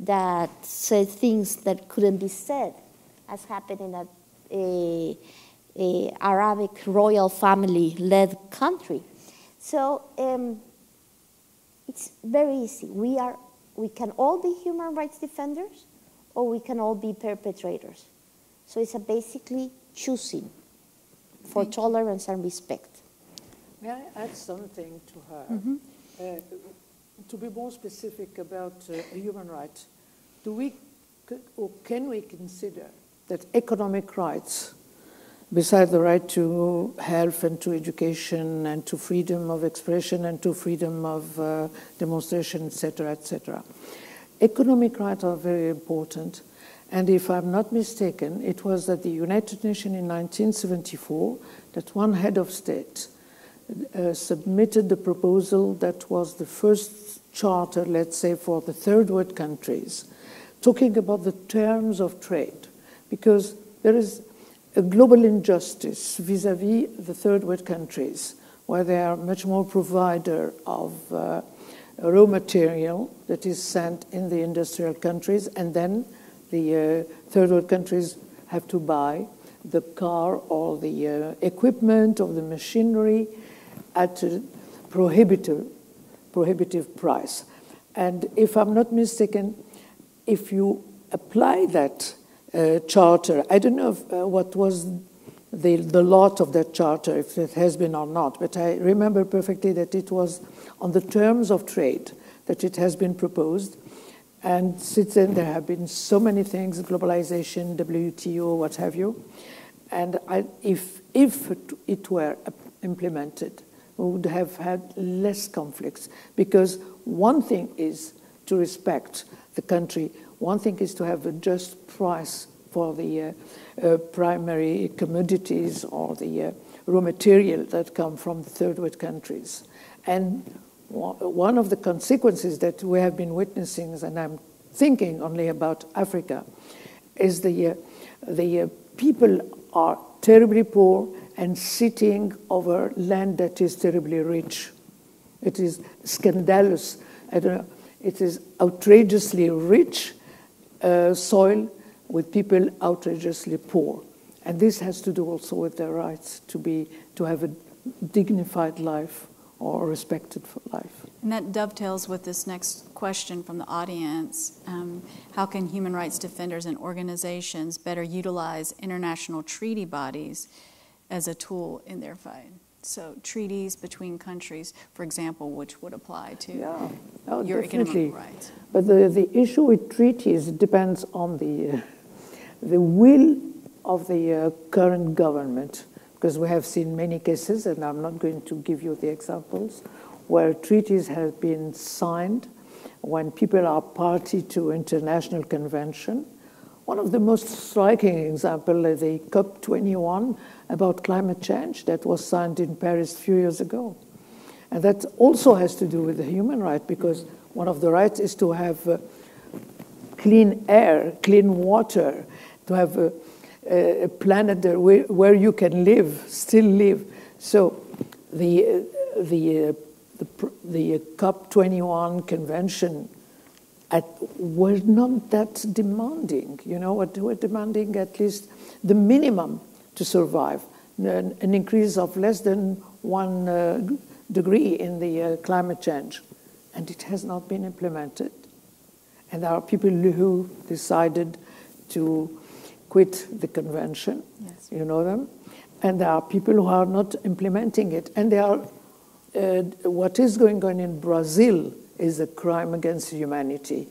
that said things that couldn't be said, as happened in an Arabic royal family-led country. So it's very easy. We can all be human rights defenders, or we can all be perpetrators. So it's basically choosing for tolerance and respect. May I add something to her? Mm-hmm. To be more specific about human rights, do we, or can we consider that economic rights, besides the right to health and to education and to freedom of expression and to freedom of demonstration, et cetera, economic rights are very important. And if I'm not mistaken, it was at the United Nations in 1974 that one head of state submitted the proposal that was the first charter, let's say, for the third world countries, talking about the terms of trade, because there is a global injustice vis-à-vis the third world countries, where they are much more provider of raw material that is sent in the industrial countries, and then the third world countries have to buy the car or the equipment or the machinery at a prohibitive price. And if I'm not mistaken, if you apply that charter. I don't know if, what was the lot of that charter, if it has been or not, but I remember perfectly that it was on the terms of trade that it has been proposed. And since then, there have been so many things, globalization, WTO, what have you. And if it were implemented, we would have had less conflicts. Because one thing is to respect the country. One thing is to have a just price for the primary commodities or the raw material that come from third world countries. And one of the consequences that we have been witnessing, and I'm thinking only about Africa, is the people are terribly poor and sitting over land that is terribly rich. It is scandalous. I don't know. It is outrageously rich soil with people outrageously poor. And this has to do also with their rights to have a dignified life or respected for life. And that dovetails with this next question from the audience. How can human rights defenders and organizations better utilize international treaty bodies as a tool in their fight? So treaties between countries, for example, which would apply to your definitely. Economic rights. But the issue with treaties depends on the will of the current government, because we have seen many cases, and I'm not going to give you the examples, where treaties have been signed when people are party to international convention. One of the most striking examples is the COP21 about climate change that was signed in Paris a few years ago. And that also has to do with the human right, because one of the rights is to have clean air, clean water, to have a planet where you can live, still live. So the COP21 convention were not that demanding, you know, what were demanding at least the minimum to survive, an increase of less than 1 degree in the climate change. And it has not been implemented. And there are people who decided to quit the convention, yes. You know them. And there are people who are not implementing it. And they are, what is going on in Brazil is a crime against humanity.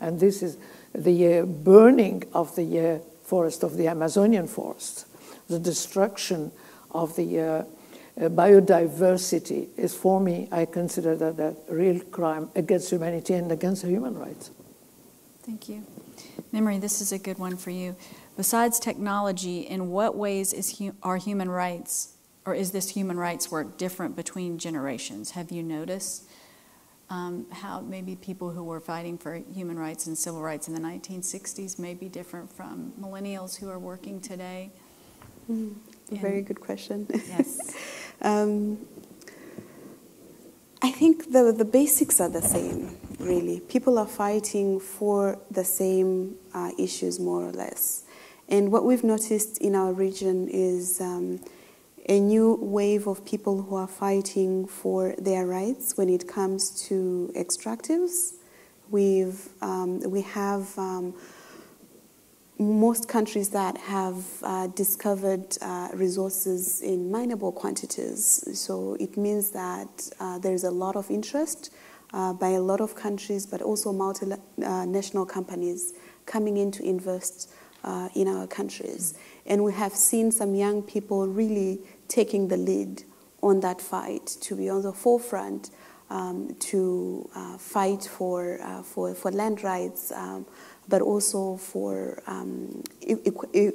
And this is the burning of the forest, of the Amazonian forest. The destruction of the biodiversity is, for me, I consider that a real crime against humanity and against human rights. Thank you. Memory, this is a good one for you. Besides technology, in what ways are human rights, or is this human rights work different between generations? Have you noticed how maybe people who were fighting for human rights and civil rights in the 1960s may be different from millennials who are working today? Very good question. Yes. I think the basics are the same, really. People are fighting for the same issues, more or less. And what we've noticed in our region is a new wave of people who are fighting for their rights when it comes to extractives. We have most countries that have discovered resources in mineable quantities. So it means that there's a lot of interest by a lot of countries, but also multinational companies coming in to invest in our countries. And we have seen some young people really taking the lead on that fight, to be on the forefront, to fight for land rights, but also for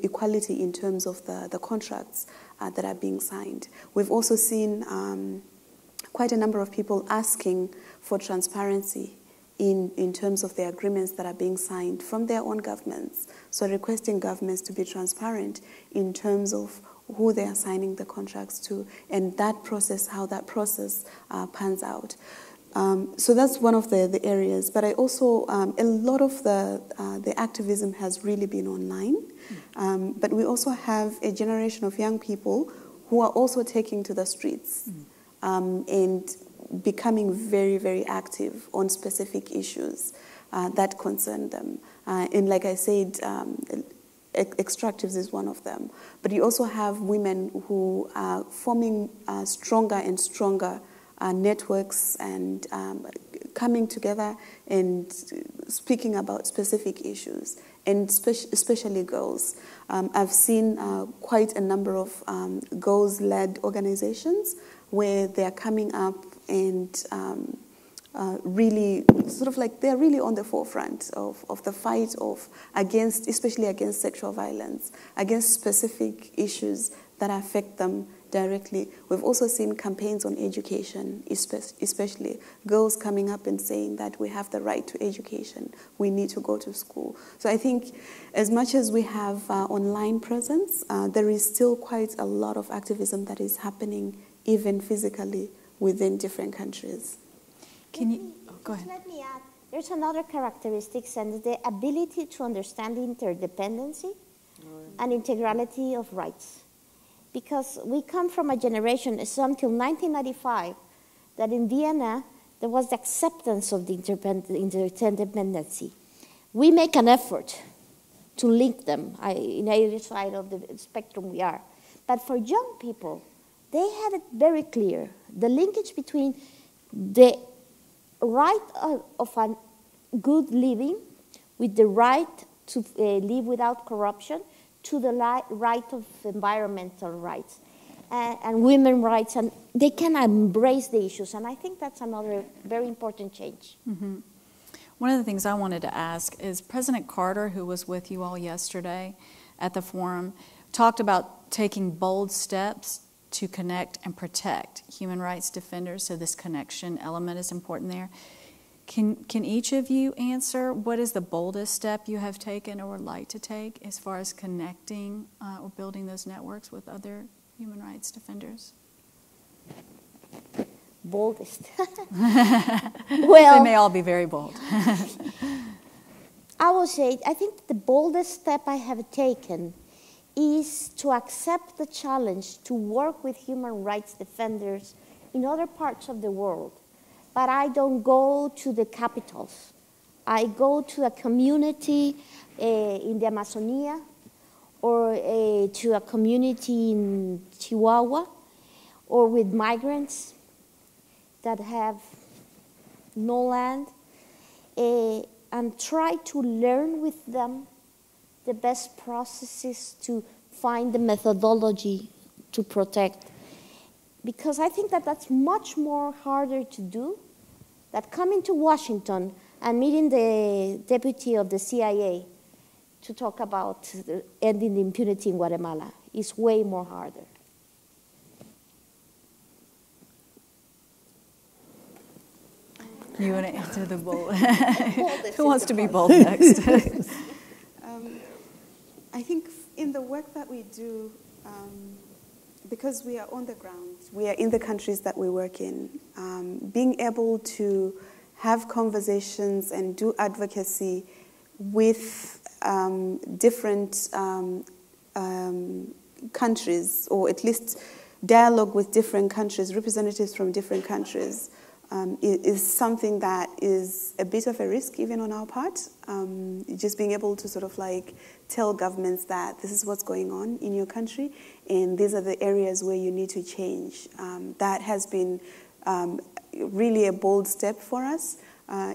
equality in terms of the contracts that are being signed. We've also seen quite a number of people asking for transparency in terms of the agreements that are being signed from their own governments. So requesting governments to be transparent in terms of who they are signing the contracts to and that process, how that process pans out. So that's one of the areas, but I also, a lot of the activism has really been online, but we also have a generation of young people who are also taking to the streets and becoming very, very active on specific issues that concern them. And like I said, extractives is one of them, but you also have women who are forming stronger and stronger networks and coming together and speaking about specific issues, and especially girls. I've seen quite a number of girls-led organizations where they're coming up and really sort of like they're really on the forefront of the fight of against, especially against sexual violence, against specific issues that affect them directly. We've also seen campaigns on education, especially girls coming up and saying that we have the right to education, we need to go to school. So I think as much as we have online presence, there is still quite a lot of activism that is happening even physically within different countries. Can you, oh, go ahead. Let me add, there's another characteristic, and the ability to understand interdependency and integrality of rights. Because we come from a generation, so until 1995, that in Vienna, there was the acceptance of the interdependency. We make an effort to link them in either side of the spectrum we are. But for young people, they had it very clear, the linkage between the right of a good living with the right to live without corruption, to the right of environmental rights and women's rights, and they can embrace the issues. And I think that's another very important change. Mm-hmm. One of the things I wanted to ask is President Carter, who was with you all yesterday at the forum, talked about taking bold steps to connect and protect human rights defenders, so this connection element is important there. Can each of you answer what is the boldest step you have taken or would like to take as far as connecting or building those networks with other human rights defenders? Boldest. Well, they may all be very bold. I will say, I think the boldest step I have taken is to accept the challenge to work with human rights defenders in other parts of the world. But I don't go to the capitals. I go to a community in the Amazonia, or to a community in Chihuahua, or with migrants that have no land, and try to learn with them the best processes to find the methodology to protect. Because I think that that's much more harder to do than coming to Washington and meeting the deputy of the CIA to talk about ending the impunity in Guatemala. It's way more harder. You want to answer the bold? Who wants to be bold next? I think in the work that we do, because we are on the ground, we are in the countries that we work in, being able to have conversations and do advocacy with different countries, or at least dialogue with different countries, representatives from different countries, is something that is a bit of a risk even on our part. Just being able to sort of like tell governments that this is what's going on in your country and these are the areas where you need to change. That has been really a bold step for us.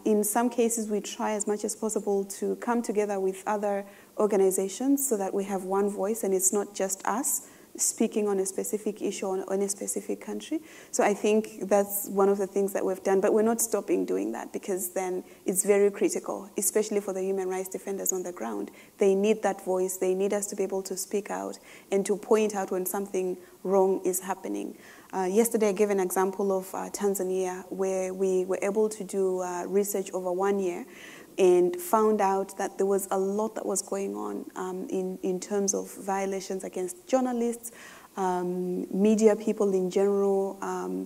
In some cases we try as much as possible to come together with other organizations so that we have one voice and it's not just us speaking on a specific issue on a specific country. So I think that's one of the things that we've done, but we're not stopping doing that because then it's very critical, especially for the human rights defenders on the ground. They need that voice, they need us to be able to speak out and to point out when something wrong is happening. Yesterday I gave an example of Tanzania where we were able to do research over 1 year and found out that there was a lot that was going on in terms of violations against journalists, media people in general,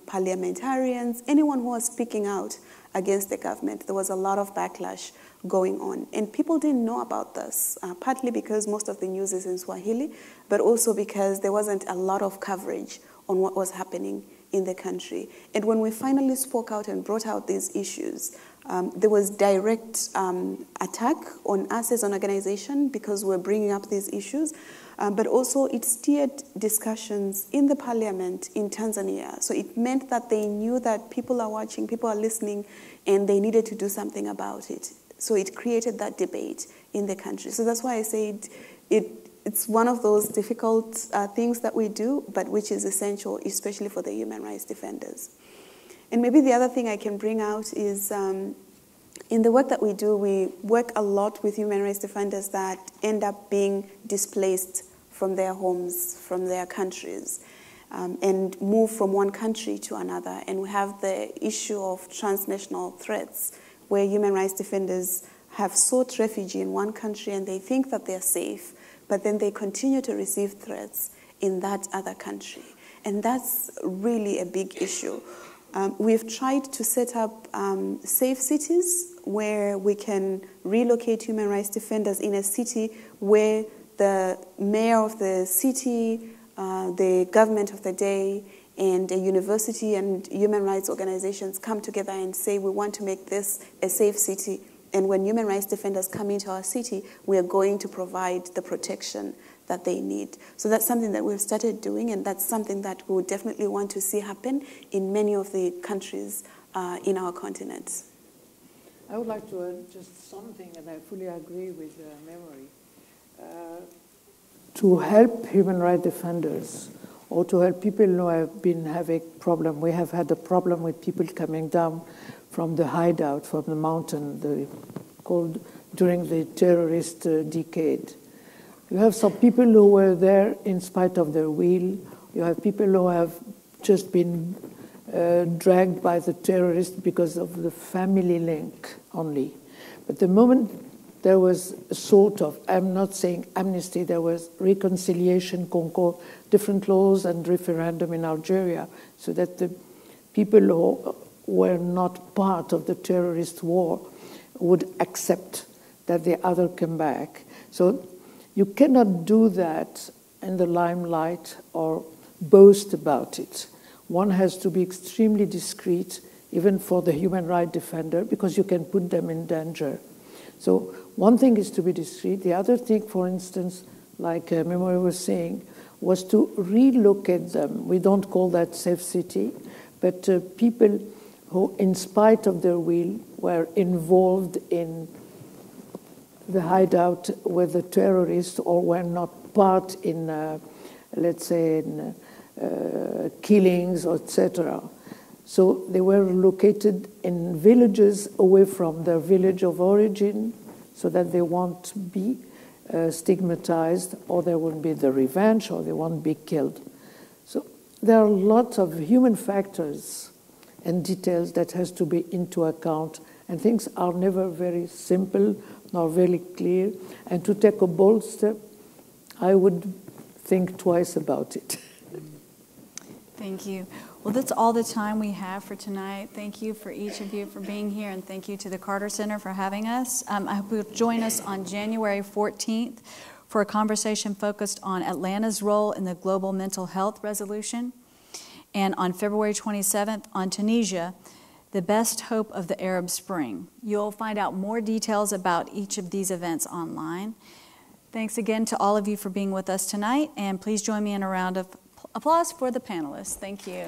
parliamentarians, anyone who was speaking out against the government. There was a lot of backlash going on. And people didn't know about this, partly because most of the news is in Swahili, but also because there wasn't a lot of coverage on what was happening in the country. And when we finally spoke out and brought out these issues, there was direct attack on us as an organization because we're bringing up these issues, but also it steered discussions in the parliament in Tanzania. So it meant that they knew that people are watching, people are listening, and they needed to do something about it. So it created that debate in the country. So that's why I said it's one of those difficult things that we do, but which is essential, especially for the human rights defenders. And maybe the other thing I can bring out is in the work that we do, we work a lot with human rights defenders that end up being displaced from their homes, from their countries, and move from one country to another. And we have the issue of transnational threats, where human rights defenders have sought refuge in one country and they think that they're safe, but then they continue to receive threats in that other country. And that's really a big issue. We've tried to set up safe cities where we can relocate human rights defenders in a city where the mayor of the city, the government of the day, and a university and human rights organizations come together and say, we want to make this a safe city. And when human rights defenders come into our city, we are going to provide the protection that they need. So that's something that we've started doing, and that's something that we would definitely want to see happen in many of the countries in our continent. I would like to add just something, and I fully agree with Memory. To help human rights defenders, or to help people who have been having problem, we have had a problem with people coming down from the hideout, from the mountain, during the terrorist decade. You have some people who were there in spite of their will. You have people who have just been dragged by the terrorists because of the family link only. But the moment there was a sort of, I'm not saying amnesty, there was reconciliation, concord, different laws and referendum in Algeria, so that the people who were not part of the terrorist war would accept that the other came back. So you cannot do that in the limelight or boast about it. One has to be extremely discreet, even for the human rights defender, because you can put them in danger. So one thing is to be discreet. The other thing, for instance, like Memory was saying, was to relocate them. We don't call that safe city, but people who, in spite of their will, were involved in the hideout with the terrorists or were not part in, let's say, in killings, etc. So they were located in villages away from their village of origin so that they won't be stigmatized, or there won't be the revenge, or they won't be killed. So there are lots of human factors and details that has to be into account, and things are never very simple nor very clear. And to take a bold step, I would think twice about it. Thank you. Well, that's all the time we have for tonight. Thank you for each of you for being here, and thank you to the Carter Center for having us. I hope you'll join us on January 14th for a conversation focused on Atlanta's role in the Global Mental Health Resolution, and on February 27th on Tunisia, the best hope of the Arab Spring. You'll find out more details about each of these events online. Thanks again to all of you for being with us tonight, and please join me in a round of applause for the panelists. Thank you.